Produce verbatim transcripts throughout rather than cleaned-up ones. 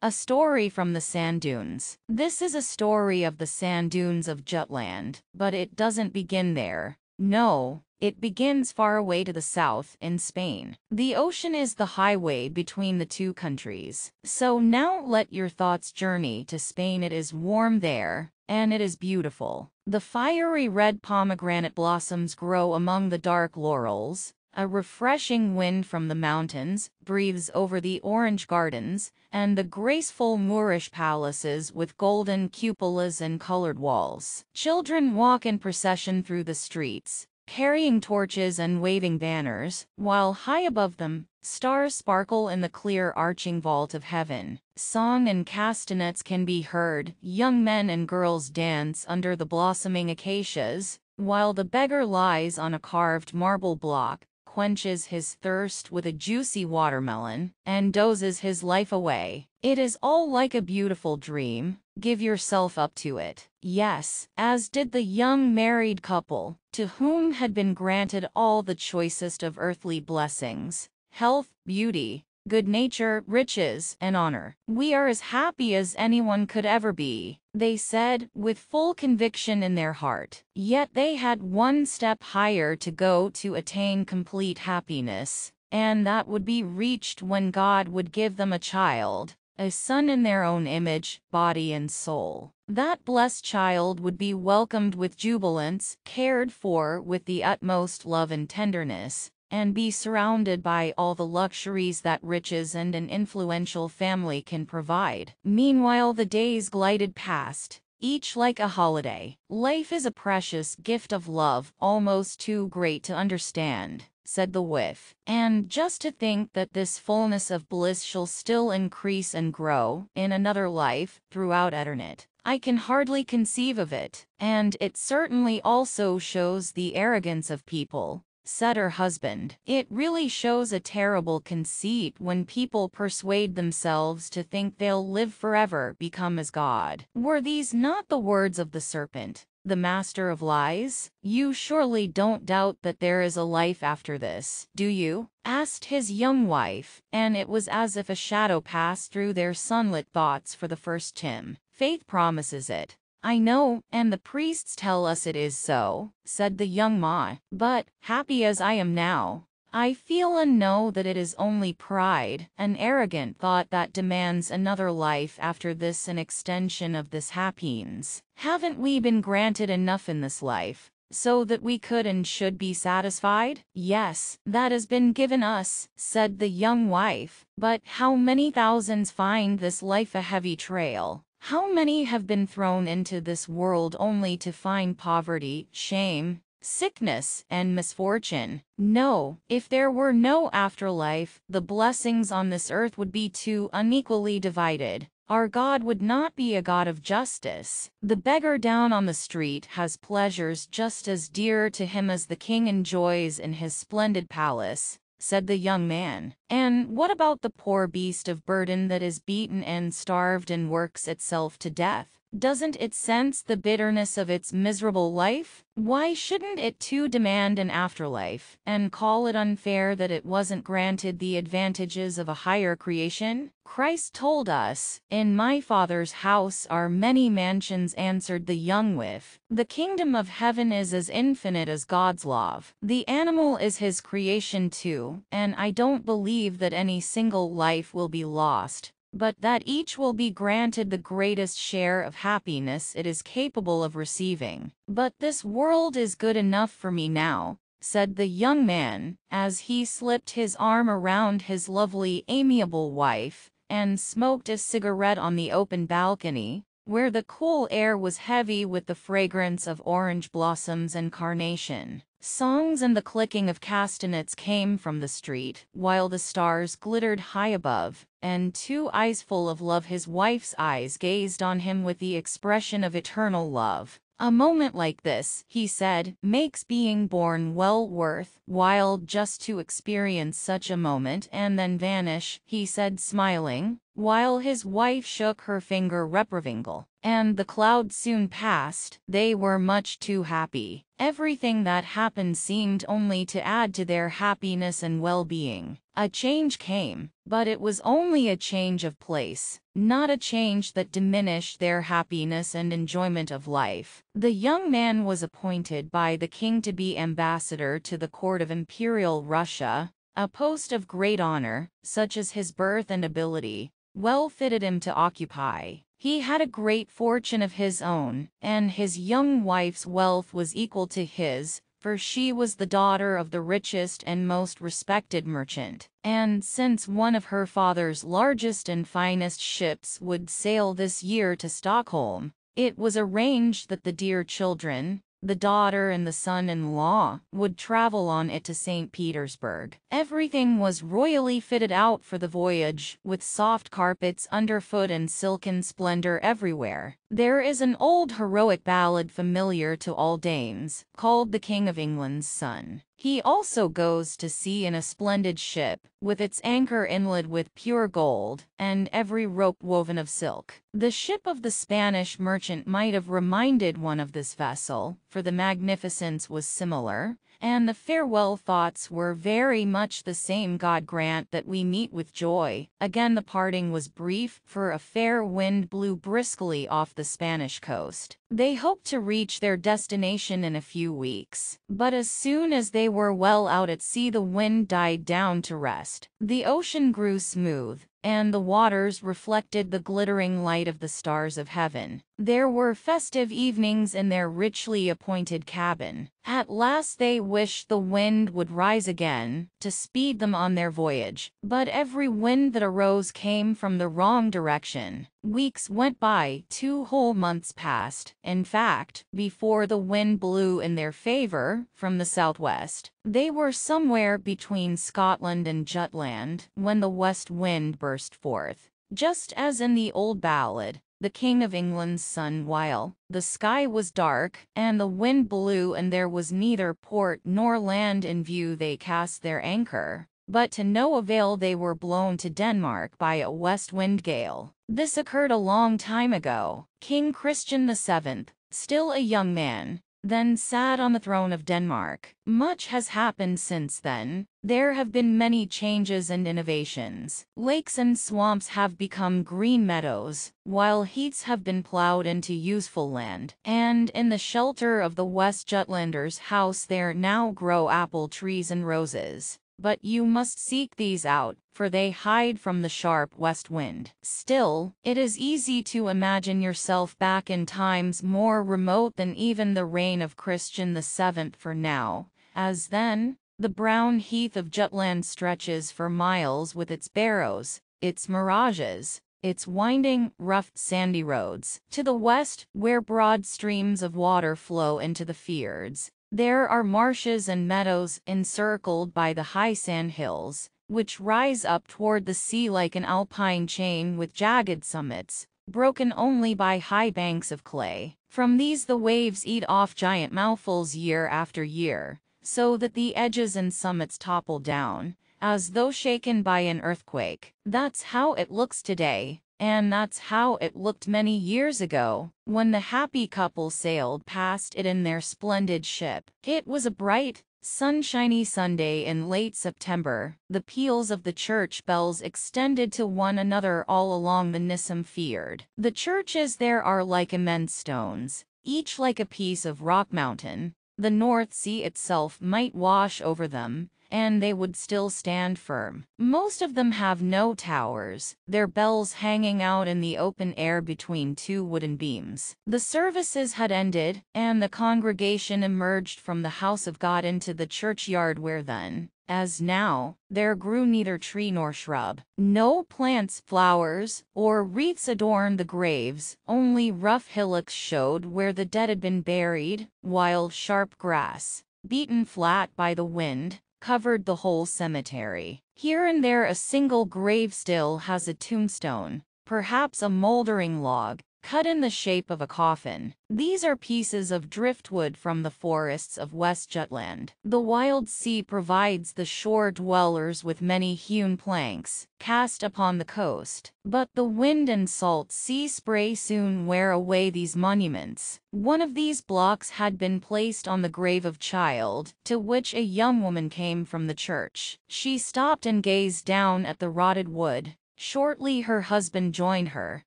A story from the sand dunes. This is a story of the sand dunes of Jutland, but it doesn't begin there. No, it begins far away to the south in Spain. The ocean is the highway between the two countries. So now let your thoughts journey to Spain. It is warm there, and it is beautiful. The fiery red pomegranate blossoms grow among the dark laurels. A refreshing wind from the mountains breathes over the orange gardens and the graceful Moorish palaces with golden cupolas and colored walls. Children walk in procession through the streets, carrying torches and waving banners, while high above them, stars sparkle in the clear arching vault of heaven. Song and castanets can be heard. Young men and girls dance under the blossoming acacias, while the beggar lies on a carved marble block, quenches his thirst with a juicy watermelon, and dozes his life away. It is all like a beautiful dream. Give yourself up to it. Yes, as did the young married couple, to whom had been granted all the choicest of earthly blessings, health, beauty, good nature, riches, and honor. "We are as happy as anyone could ever be," they said, with full conviction in their heart. Yet they had one step higher to go to attain complete happiness, and that would be reached when God would give them a child, a son in their own image, body and soul. That blessed child would be welcomed with jubilance, cared for with the utmost love and tenderness, and be surrounded by all the luxuries that riches and an influential family can provide. Meanwhile, the days glided past, each like a holiday. "Life is a precious gift of love, almost too great to understand," said the wife. "And just to think that this fullness of bliss shall still increase and grow in another life throughout eternity. I can hardly conceive of it." "And it certainly also shows the arrogance of people," said her husband. "It really shows a terrible conceit when people persuade themselves to think they'll live forever, become as God." Were these not the words of the serpent, the master of lies? "You surely don't doubt that there is a life after this, do you?" asked his young wife, and it was as if a shadow passed through their sunlit thoughts for the first time. "Faith promises it. I know, and the priests tell us it is so," said the young ma. "But, happy as I am now, I feel and know that it is only pride, an arrogant thought that demands another life after this, an extension of this happiness. Haven't we been granted enough in this life, so that we could and should be satisfied?" "Yes, that has been given us," said the young wife. "But how many thousands find this life a heavy trail? How many have been thrown into this world only to find poverty, shame, sickness, and misfortune? No, if there were no afterlife, the blessings on this earth would be too unequally divided. Our God would not be a God of justice. The beggar down on the street has pleasures just as dear to him as the king enjoys in his splendid palace," said the young man. "And what about the poor beast of burden that is beaten and starved and works itself to death? Doesn't it sense the bitterness of its miserable life? Why shouldn't it too demand an afterlife, and call it unfair that it wasn't granted the advantages of a higher creation? Christ told us, 'In my Father's house are many mansions,'" answered the young wife. "The kingdom of heaven is as infinite as God's love. The animal is his creation too, and I don't believe that any single life will be lost, but that each will be granted the greatest share of happiness it is capable of receiving. But this world is good enough for me now," said the young man, as he slipped his arm around his lovely, amiable wife, and smoked a cigarette on the open balcony, where the cool air was heavy with the fragrance of orange blossoms and carnation. Songs and the clicking of castanets came from the street, while the stars glittered high above, and two eyes full of love, his wife's eyes, gazed on him with the expression of eternal love. "A moment like this," he said, "makes being born well worth while. Just to experience such a moment and then vanish," he said, smiling, while his wife shook her finger reprovingly. And the cloud soon passed. They were much too happy. Everything that happened seemed only to add to their happiness and well-being. A change came, but it was only a change of place. not a change that diminished their happiness and enjoyment of life. The young man was appointed by the king to be ambassador to the court of Imperial Russia, a post of great honor, such as his birth and ability well fitted him to occupy. He had a great fortune of his own, and his young wife's wealth was equal to his, for she was the daughter of the richest and most respected merchant. And since one of her father's largest and finest ships would sail this year to Stockholm, it was arranged that the dear children, the daughter and the son-in-law, would travel on it to Saint Petersburg. Everything was royally fitted out for the voyage, with soft carpets underfoot and silken splendor everywhere. There is an old heroic ballad familiar to all Danes, called The King of England's Son. He also goes to sea in a splendid ship, with its anchor inlaid with pure gold, and every rope woven of silk. The ship of the Spanish merchant might have reminded one of this vessel, for the magnificence was similar, and the farewell thoughts were very much the same. God grant that we meet with joy. Again the parting was brief, for a fair wind blew briskly off the Spanish coast. They hoped to reach their destination in a few weeks, but as soon as they were well out at sea the wind died down to rest. The ocean grew smooth, and the waters reflected the glittering light of the stars of heaven. There were festive evenings in their richly appointed cabin. At last they wished the wind would rise again, to speed them on their voyage. But every wind that arose came from the wrong direction. Weeks went by, two whole months passed, in fact, before the wind blew in their favor, from the southwest. They were somewhere between Scotland and Jutland, when the west wind burst forth. Just as in the old ballad, The King of England's Son, while the sky was dark, and the wind blew and there was neither port nor land in view, they cast their anchor. But to no avail, they were blown to Denmark by a west wind gale. This occurred a long time ago. King Christian the seventh, still a young man, then sat on the throne of Denmark. Much has happened since then. There have been many changes and innovations. Lakes and swamps have become green meadows, while heaths have been ploughed into useful land. And in the shelter of the West Jutlander's house there now grow apple trees and roses. But you must seek these out, for they hide from the sharp west wind. Still, it is easy to imagine yourself back in times more remote than even the reign of Christian the seventh for now, as then, the brown heath of Jutland stretches for miles with its barrows, its mirages, its winding, rough, sandy roads. To the west, where broad streams of water flow into the fiords, there are marshes and meadows encircled by the high sand hills, which rise up toward the sea like an alpine chain with jagged summits, broken only by high banks of clay. From these the waves eat off giant mouthfuls year after year, so that the edges and summits topple down, as though shaken by an earthquake. That's how it looks today. And that's how it looked many years ago, when the happy couple sailed past it in their splendid ship. It was a bright, sunshiny Sunday in late September. The peals of the church bells extended to one another all along the Nissum Fjord. The churches there are like immense stones, each like a piece of rock mountain. The North Sea itself might wash over them, and they would still stand firm. Most of them have no towers, their bells hanging out in the open air between two wooden beams. The services had ended, and the congregation emerged from the house of God into the churchyard where then, as now, there grew neither tree nor shrub. No plants, flowers, or wreaths adorned the graves, only rough hillocks showed where the dead had been buried, while sharp grass, beaten flat by the wind, covered the whole cemetery. Here and there a single grave still has a tombstone, perhaps a moldering log, cut in the shape of a coffin. These are pieces of driftwood from the forests of West Jutland. The wild sea provides the shore dwellers with many hewn planks, cast upon the coast. But the wind and salt sea spray soon wear away these monuments. One of these blocks had been placed on the grave of a child, to which a young woman came from the church. She stopped and gazed down at the rotted wood. Shortly her husband joined her.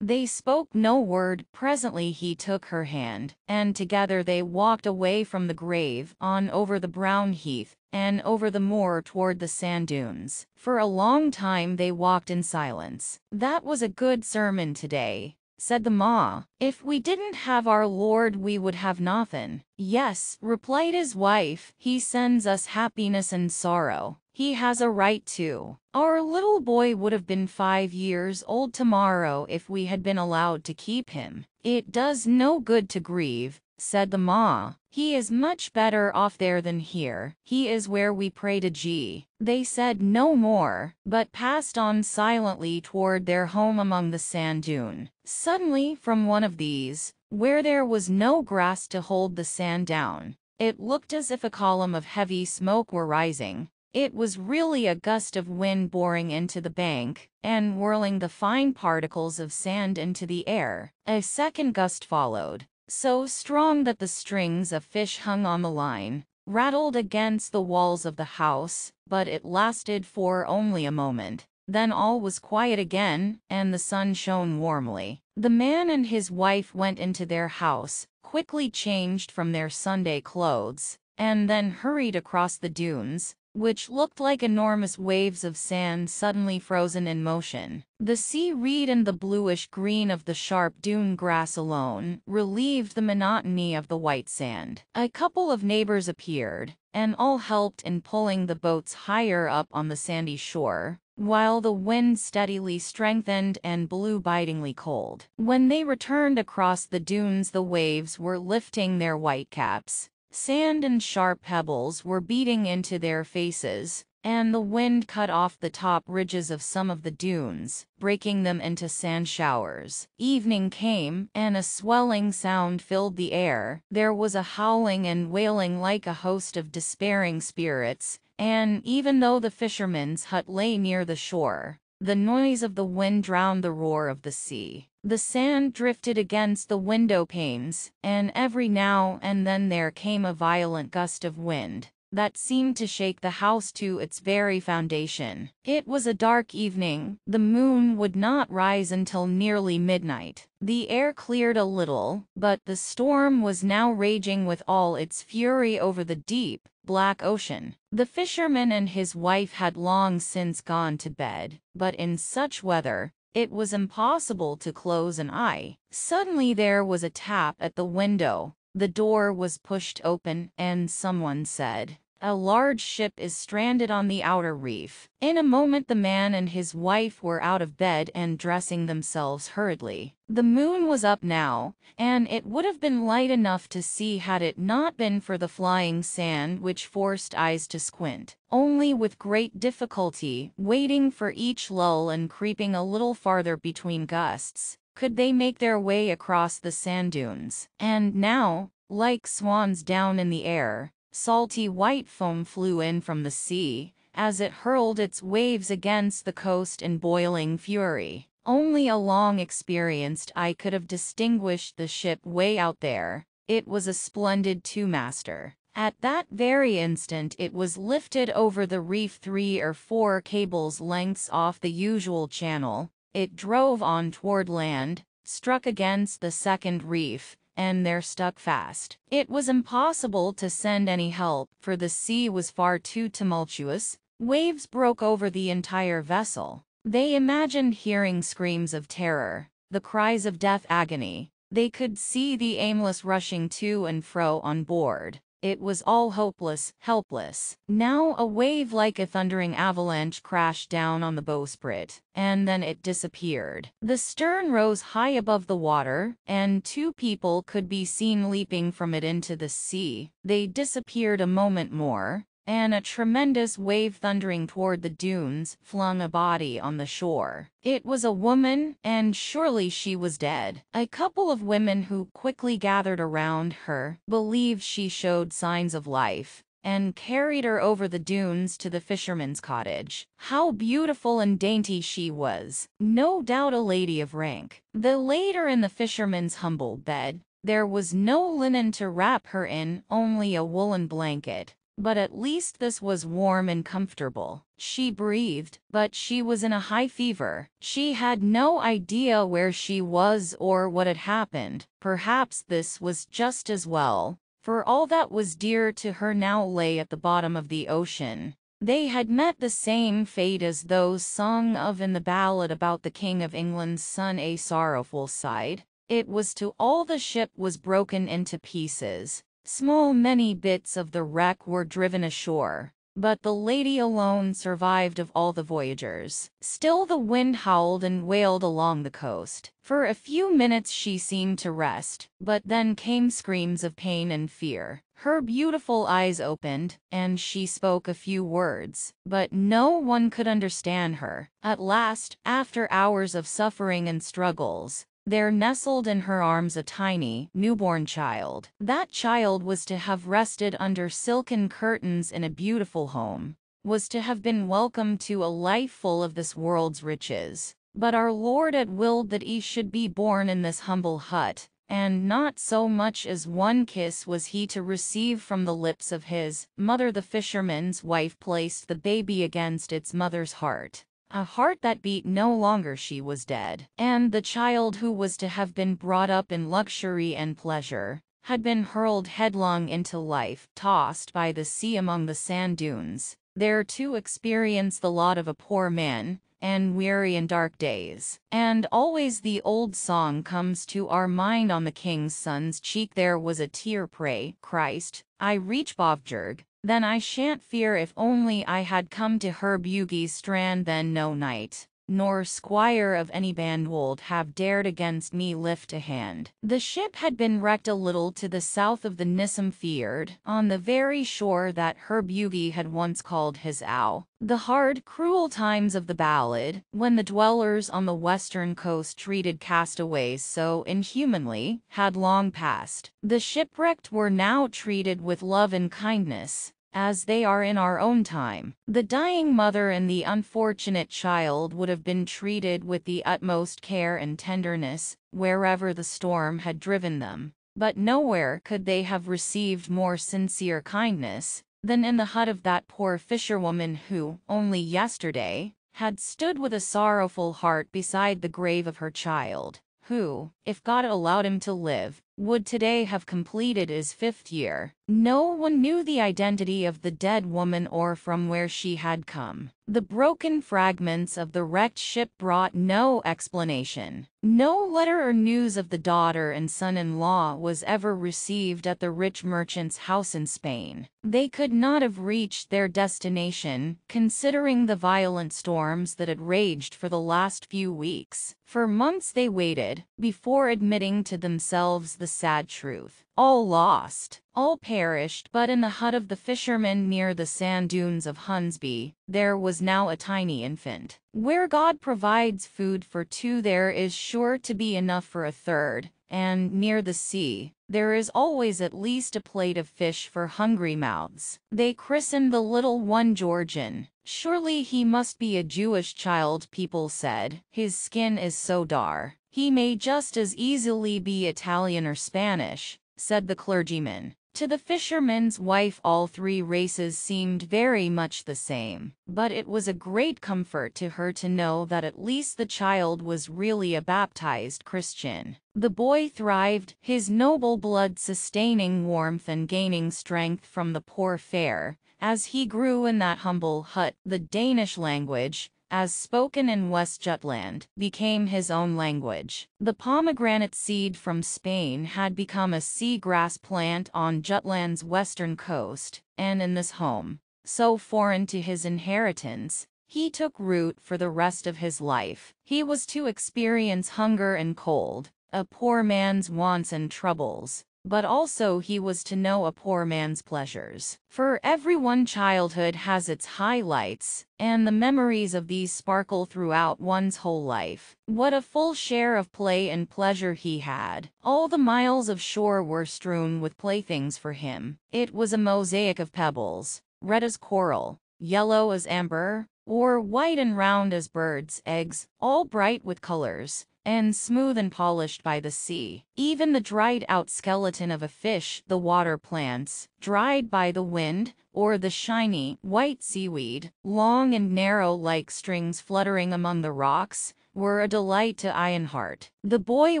They spoke no word. Presently he took her hand, and together they walked away from the grave, on over the brown heath, and over the moor toward the sand dunes. For a long time they walked in silence. "That was a good sermon today," said the ma. "If we didn't have our Lord we would have nothing." "Yes," replied his wife, "he sends us happiness and sorrow. He has a right to. Our little boy would have been five years old tomorrow if we had been allowed to keep him." "It does no good to grieve," said the ma. "He is much better off there than here. He is where we pray to G." They said no more, but passed on silently toward their home among the sand dune. Suddenly, from one of these, where there was no grass to hold the sand down, it looked as if a column of heavy smoke were rising. It was really a gust of wind boring into the bank, and whirling the fine particles of sand into the air. A second gust followed, so strong that the strings of fish hung on the line rattled against the walls of the house, but it lasted for only a moment. Then all was quiet again, and the sun shone warmly. The man and his wife went into their house, quickly changed from their Sunday clothes, and then hurried across the dunes, which looked like enormous waves of sand suddenly frozen in motion. The sea reed and the bluish green of the sharp dune grass alone relieved the monotony of the white sand. A couple of neighbors appeared, and all helped in pulling the boats higher up on the sandy shore, while the wind steadily strengthened and blew bitingly cold. When they returned across the dunes, the waves were lifting their white caps. Sand and sharp pebbles were beating into their faces, and the wind cut off the top ridges of some of the dunes, breaking them into sand showers. Evening came, and a swelling sound filled the air. There was a howling and wailing like a host of despairing spirits, and even though the fisherman's hut lay near the shore, the noise of the wind drowned the roar of the sea. The sand drifted against the window panes, and every now and then there came a violent gust of wind that seemed to shake the house to its very foundation. It was a dark evening. The moon would not rise until nearly midnight. The air cleared a little, but the storm was now raging with all its fury over the deep, black ocean. The fisherman and his wife had long since gone to bed, but in such weather, it was impossible to close an eye. Suddenly there was a tap at the window. The door was pushed open, and someone said, "A large ship is stranded on the outer reef." In a moment the man and his wife were out of bed and dressing themselves hurriedly. The moon was up now, and it would have been light enough to see had it not been for the flying sand which forced eyes to squint. Only with great difficulty, waiting for each lull and creeping a little farther between gusts, could they make their way across the sand dunes. And now, like swans down in the air, salty white foam flew in from the sea, as it hurled its waves against the coast in boiling fury. Only a long experienced eye could have distinguished the ship way out there. It was a splendid two-master. At that very instant it was lifted over the reef three or four cables' lengths off the usual channel. It drove on toward land, struck against the second reef, and there stuck fast. It was impossible to send any help, for the sea was far too tumultuous. Waves broke over the entire vessel. They imagined hearing screams of terror, the cries of death agony. They could see the aimless rushing to and fro on board. It was all hopeless, helpless. Now a wave like a thundering avalanche crashed down on the bowsprit, and then it disappeared. The stern rose high above the water, and two people could be seen leaping from it into the sea. They disappeared a moment more, and a tremendous wave thundering toward the dunes flung a body on the shore. It was a woman, and surely she was dead. A couple of women who quickly gathered around her believed she showed signs of life, and carried her over the dunes to the fisherman's cottage. How beautiful and dainty she was! No doubt a lady of rank. They laid her in the fisherman's humble bed. There was no linen to wrap her in, only a woolen blanket. But at least this was warm and comfortable. She breathed, but she was in a high fever. She had no idea where she was or what had happened. Perhaps this was just as well, for all that was dear to her now lay at the bottom of the ocean. They had met the same fate as those sung of in the ballad about the King of England's son, A Sorrowful Side. It was to all the ship was broken into pieces. Small many bits of the wreck were driven ashore, but the lady alone survived of all the voyagers. Still the wind howled and wailed along the coast. For a few minutes she seemed to rest, but then came screams of pain and fear. Her beautiful eyes opened, and she spoke a few words, but no one could understand her. At last, after hours of suffering and struggles, there nestled in her arms a tiny, newborn child. That child was to have rested under silken curtains in a beautiful home, was to have been welcomed to a life full of this world's riches. But our Lord had willed that he should be born in this humble hut, and not so much as one kiss was he to receive from the lips of his mother. The fisherman's wife placed the baby against its mother's heart. A heart that beat no longer. She was dead. And the child who was to have been brought up in luxury and pleasure had been hurled headlong into life, tossed by the sea among the sand dunes, there to experience the lot of a poor man, and weary and dark days. And always the old song comes to our mind, on the king's son's cheek there was a tear, pray, Christ, I reach Bovbjerg. Then I shan't fear if only I had come to her Bugie's strand. Then no knight, nor squire of any band would have dared against me lift a hand. The ship had been wrecked a little to the south of the Nissum Fjord, on the very shore that her Bugie had once called his ow. The hard, cruel times of the ballad, when the dwellers on the western coast treated castaways so inhumanly, had long passed. The shipwrecked were now treated with love and kindness, as they are in our own time. The dying mother and the unfortunate child would have been treated with the utmost care and tenderness, wherever the storm had driven them. But nowhere could they have received more sincere kindness than in the hut of that poor fisherwoman who, only yesterday, had stood with a sorrowful heart beside the grave of her child, who, if God allowed him to live, would today have completed his fifth year. No one knew the identity of the dead woman or from where she had come. The broken fragments of the wrecked ship brought no explanation. No letter or news of the daughter and son-in-law was ever received at the rich merchant's house in Spain. They could not have reached their destination, considering the violent storms that had raged for the last few weeks. For months they waited, before admitting to themselves the sad truth. All lost, all perished. But in the hut of the fisherman near the sand dunes of Hunsby, there was now a tiny infant. Where God provides food for two, there is sure to be enough for a third, and near the sea, there is always at least a plate of fish for hungry mouths. They christened the little one Georgian. Surely he must be a Jewish child, people said. His skin is so dark. He may just as easily be Italian or Spanish, said the clergyman. To the fisherman's wife all three races seemed very much the same, but it was a great comfort to her to know that at least the child was really a baptized Christian. The boy thrived, his noble blood sustaining warmth and gaining strength from the poor fare, as he grew in that humble hut. The Danish language, as spoken in West Jutland, became his own language. The pomegranate seed from Spain had become a sea grass plant on Jutland's western coast, and in this home, so foreign to his inheritance, he took root for the rest of his life. He was to experience hunger and cold, a poor man's wants and troubles, but also he was to know a poor man's pleasures. For everyone, childhood has its highlights, and the memories of these sparkle throughout one's whole life. What a full share of play and pleasure he had. All the miles of shore were strewn with playthings for him. It was a mosaic of pebbles, red as coral, yellow as amber, or white and round as birds' eggs, all bright with colors, and smooth and polished by the sea. Even the dried-out skeleton of a fish, the water plants, dried by the wind, or the shiny, white seaweed, long and narrow like strings fluttering among the rocks, were a delight to Ironheart. The boy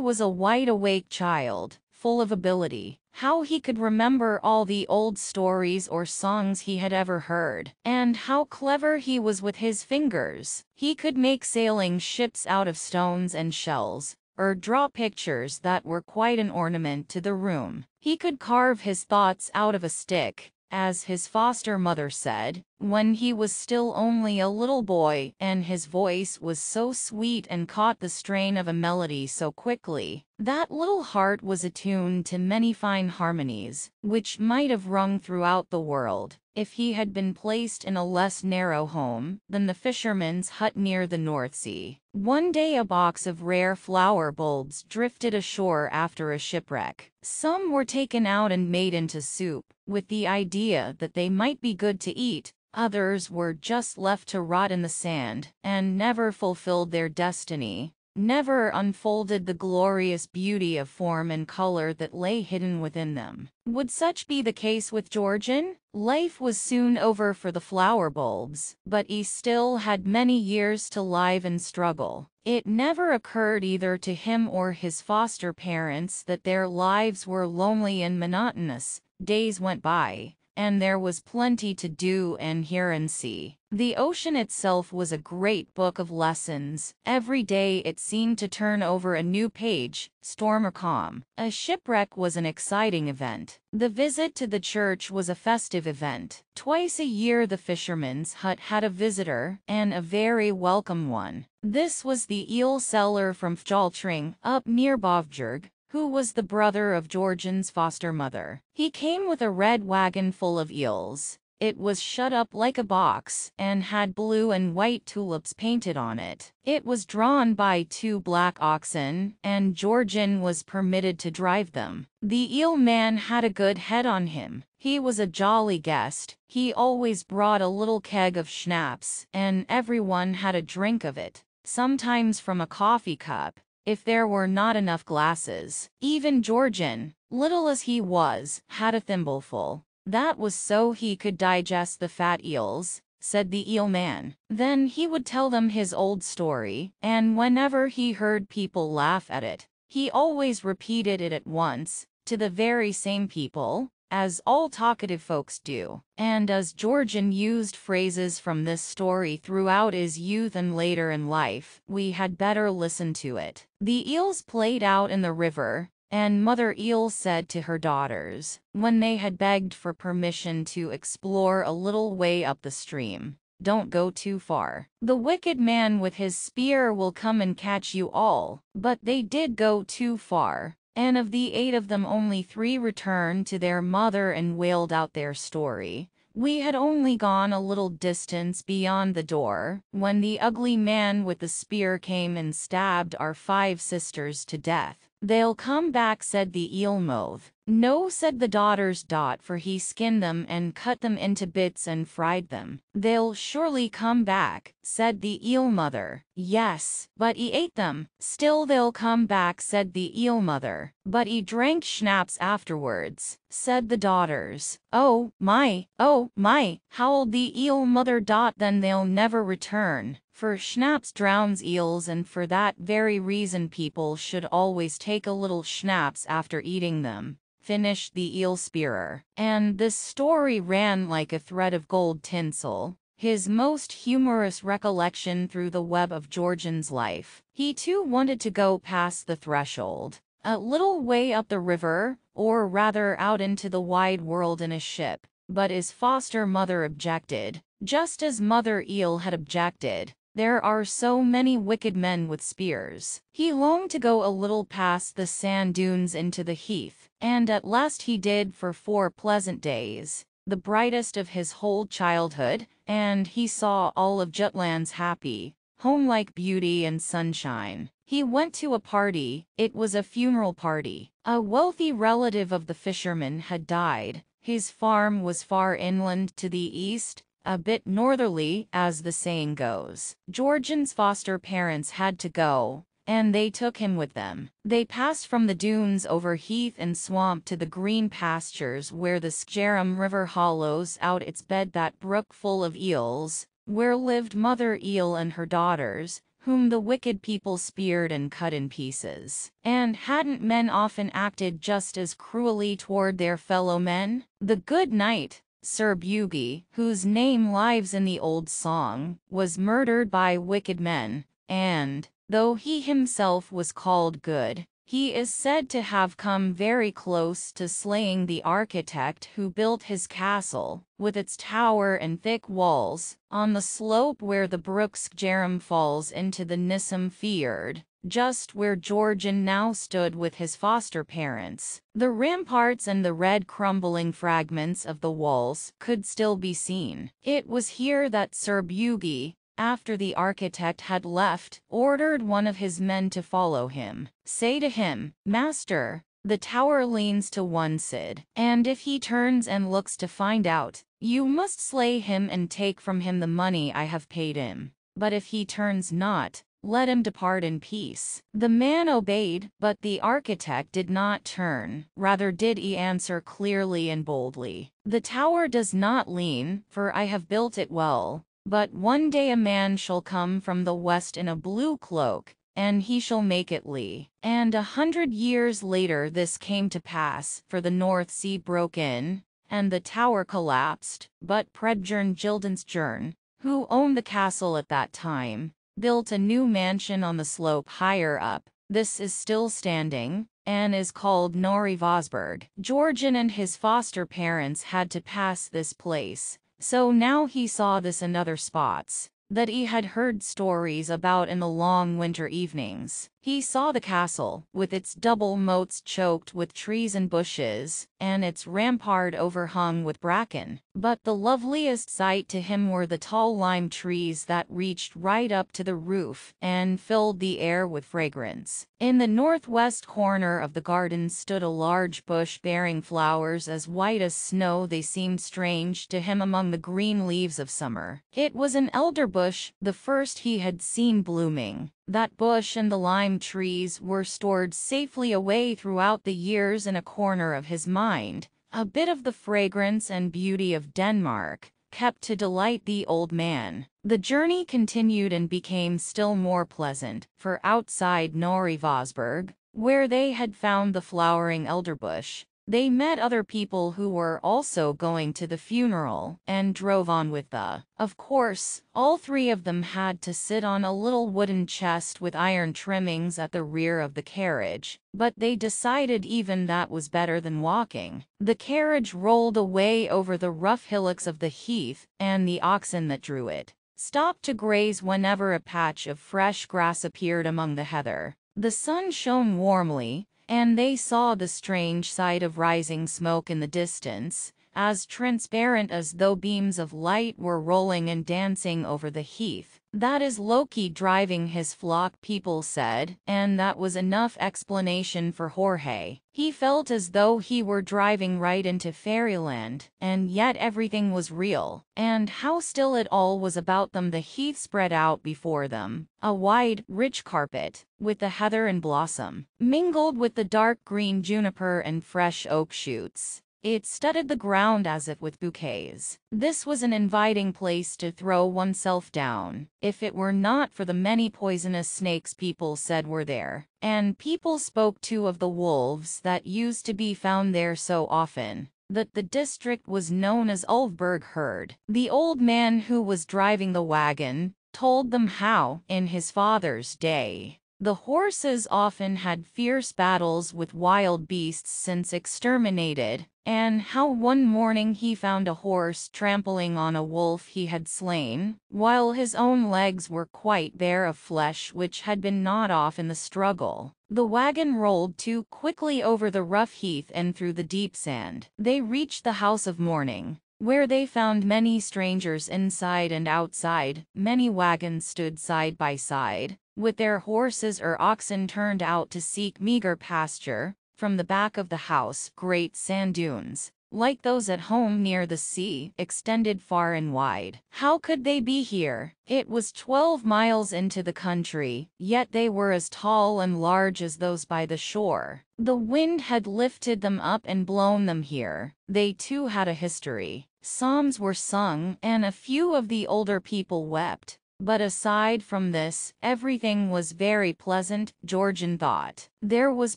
was a wide-awake child, full of ability. How he could remember all the old stories or songs he had ever heard, and how clever he was with his fingers. He could make sailing ships out of stones and shells, or draw pictures that were quite an ornament to the room. He could carve his thoughts out of a stick, as his foster mother said, when he was still only a little boy, and his voice was so sweet and caught the strain of a melody so quickly. That little heart was attuned to many fine harmonies, which might have rung throughout the world, if he had been placed in a less narrow home than the fisherman's hut near the North Sea. One day a box of rare flower bulbs drifted ashore after a shipwreck. Some were taken out and made into soup, with the idea that they might be good to eat. Others were just left to rot in the sand, and never fulfilled their destiny, never unfolded the glorious beauty of form and color that lay hidden within them. Would such be the case with Georgian? Life was soon over for the flower bulbs, but he still had many years to live and struggle. It never occurred either to him or his foster parents that their lives were lonely and monotonous. Days went by, and there was plenty to do and hear and see. The ocean itself was a great book of lessons. Every day it seemed to turn over a new page, storm or calm. A shipwreck was an exciting event. The visit to the church was a festive event. Twice a year the fisherman's hut had a visitor, and a very welcome one. This was the eel seller from Fjaltring, up near Bovbjerg, who was the brother of Georgian's foster mother. He came with a red wagon full of eels. It was shut up like a box, and had blue and white tulips painted on it. It was drawn by two black oxen, and Georgian was permitted to drive them. The eel man had a good head on him. He was a jolly guest. He always brought a little keg of schnapps, and everyone had a drink of it, sometimes from a coffee cup, if there were not enough glasses. Even Georgian, little as he was, had a thimbleful. That was so he could digest the fat eels, said the eel man. Then he would tell them his old story, and whenever he heard people laugh at it, he always repeated it at once, to the very same people, as all talkative folks do. And as Georgian used phrases from this story throughout his youth and later in life, we had better listen to it. The eels played out in the river, and Mother Eel said to her daughters, when they had begged for permission to explore a little way up the stream, "Don't go too far. The wicked man with his spear will come and catch you all." But they did go too far, and of the eight of them only three returned to their mother and wailed out their story. "We had only gone a little distance beyond the door, when the ugly man with the spear came and stabbed our five sisters to death." "They'll come back," said the eel moth. "No," said the daughters, dot, "for he skinned them and cut them into bits and fried them." "They'll surely come back," said the eel mother. "Yes, but he ate them." "Still they'll come back," said the eel mother. "But he drank schnapps afterwards," said the daughters. "Oh my, oh my," howled the eel mother, dot, "then they'll never return." For schnapps drowns eels, and for that very reason people should always take a little schnapps after eating them, finished the eel spearer. And this story ran like a thread of gold tinsel, his most humorous recollection through the web of Georgian's life. He too wanted to go past the threshold, a little way up the river, or rather out into the wide world in a ship, but his foster mother objected, just as Mother Eel had objected. "There are so many wicked men with spears." He longed to go a little past the sand dunes into the heath, and at last he did for four pleasant days, the brightest of his whole childhood, and he saw all of Jutland's happy, homelike beauty and sunshine. He went to a party. It was a funeral party. A wealthy relative of the fisherman had died. His farm was far inland to the east, a bit northerly, as the saying goes. Georgian's foster parents had to go, and they took him with them. They passed from the dunes over heath and swamp to the green pastures where the Skjerum River hollows out its bed, that brook full of eels, where lived Mother Eel and her daughters, whom the wicked people speared and cut in pieces. And hadn't men often acted just as cruelly toward their fellow men? The good knight, Sir Bugey, whose name lives in the old song, was murdered by wicked men, and, though he himself was called good, he is said to have come very close to slaying the architect who built his castle, with its tower and thick walls, on the slope where the brook Skjerum falls into the Nissum Fjord, just where Georgian now stood with his foster parents. The ramparts and the red crumbling fragments of the walls could still be seen. It was here that Sir Bugey, after the architect had left, ordered one of his men to follow him. "Say to him, 'Master, the tower leans to one side, and if he turns and looks to find out, you must slay him and take from him the money I have paid him. But if he turns not, let him depart in peace.'" The man obeyed, but the architect did not turn, rather did he answer clearly and boldly, "The tower does not lean, for I have built it well. But one day a man shall come from the west in a blue cloak, and he shall make it lee." And a hundred years later this came to pass, for the North Sea broke in, and the tower collapsed, but Predbjørn Gildensjørn, who owned the castle at that time, built a new mansion on the slope higher up. This is still standing, and is called Nørre Vosborg. Georgian and his foster parents had to pass this place, so now he saw this and other spots that he had heard stories about in the long winter evenings. He saw the castle, with its double moats choked with trees and bushes, and its rampart overhung with bracken. But the loveliest sight to him were the tall lime trees that reached right up to the roof and filled the air with fragrance. In the northwest corner of the garden stood a large bush bearing flowers as white as snow. They seemed strange to him among the green leaves of summer. It was an elder bush, the first he had seen blooming. That bush and the lime trees were stored safely away throughout the years in a corner of his mind, a bit of the fragrance and beauty of Denmark, kept to delight the old man. The journey continued and became still more pleasant, for outside Nørre Vosborg, where they had found the flowering elderbush, they met other people who were also going to the funeral, and drove on with the. Of course, all three of them had to sit on a little wooden chest with iron trimmings at the rear of the carriage, but they decided even that was better than walking. The carriage rolled away over the rough hillocks of the heath, and the oxen that drew it stopped to graze whenever a patch of fresh grass appeared among the heather. The sun shone warmly, and they saw the strange sight of rising smoke in the distance, as transparent as though beams of light were rolling and dancing over the heath. "That is Loki driving his flock," people said, and that was enough explanation for Jorge. He felt as though he were driving right into fairyland, and yet everything was real. And how still it all was about them. The heath spread out before them, a wide, rich carpet, with the heather in blossom, mingled with the dark green juniper and fresh oak shoots. It studded the ground as if with bouquets. This was an inviting place to throw oneself down, if it were not for the many poisonous snakes people said were there. And people spoke too of the wolves that used to be found there so often, that the district was known as Ulvborg Herred. The old man who was driving the wagon told them how, in his father's day, the horses often had fierce battles with wild beasts since exterminated, and how one morning he found a horse trampling on a wolf he had slain, while his own legs were quite bare of flesh which had been gnawed off in the struggle. The wagon rolled too quickly over the rough heath and through the deep sand. They reached the house of mourning, where they found many strangers inside and outside. Many wagons stood side by side, with their horses or oxen turned out to seek meager pasture. From the back of the house, great sand dunes, like those at home near the sea, extended far and wide. How could they be here? It was twelve miles into the country, yet they were as tall and large as those by the shore. The wind had lifted them up and blown them here. They too had a history. Psalms were sung, and a few of the older people wept. But aside from this, everything was very pleasant, Georgian thought. There was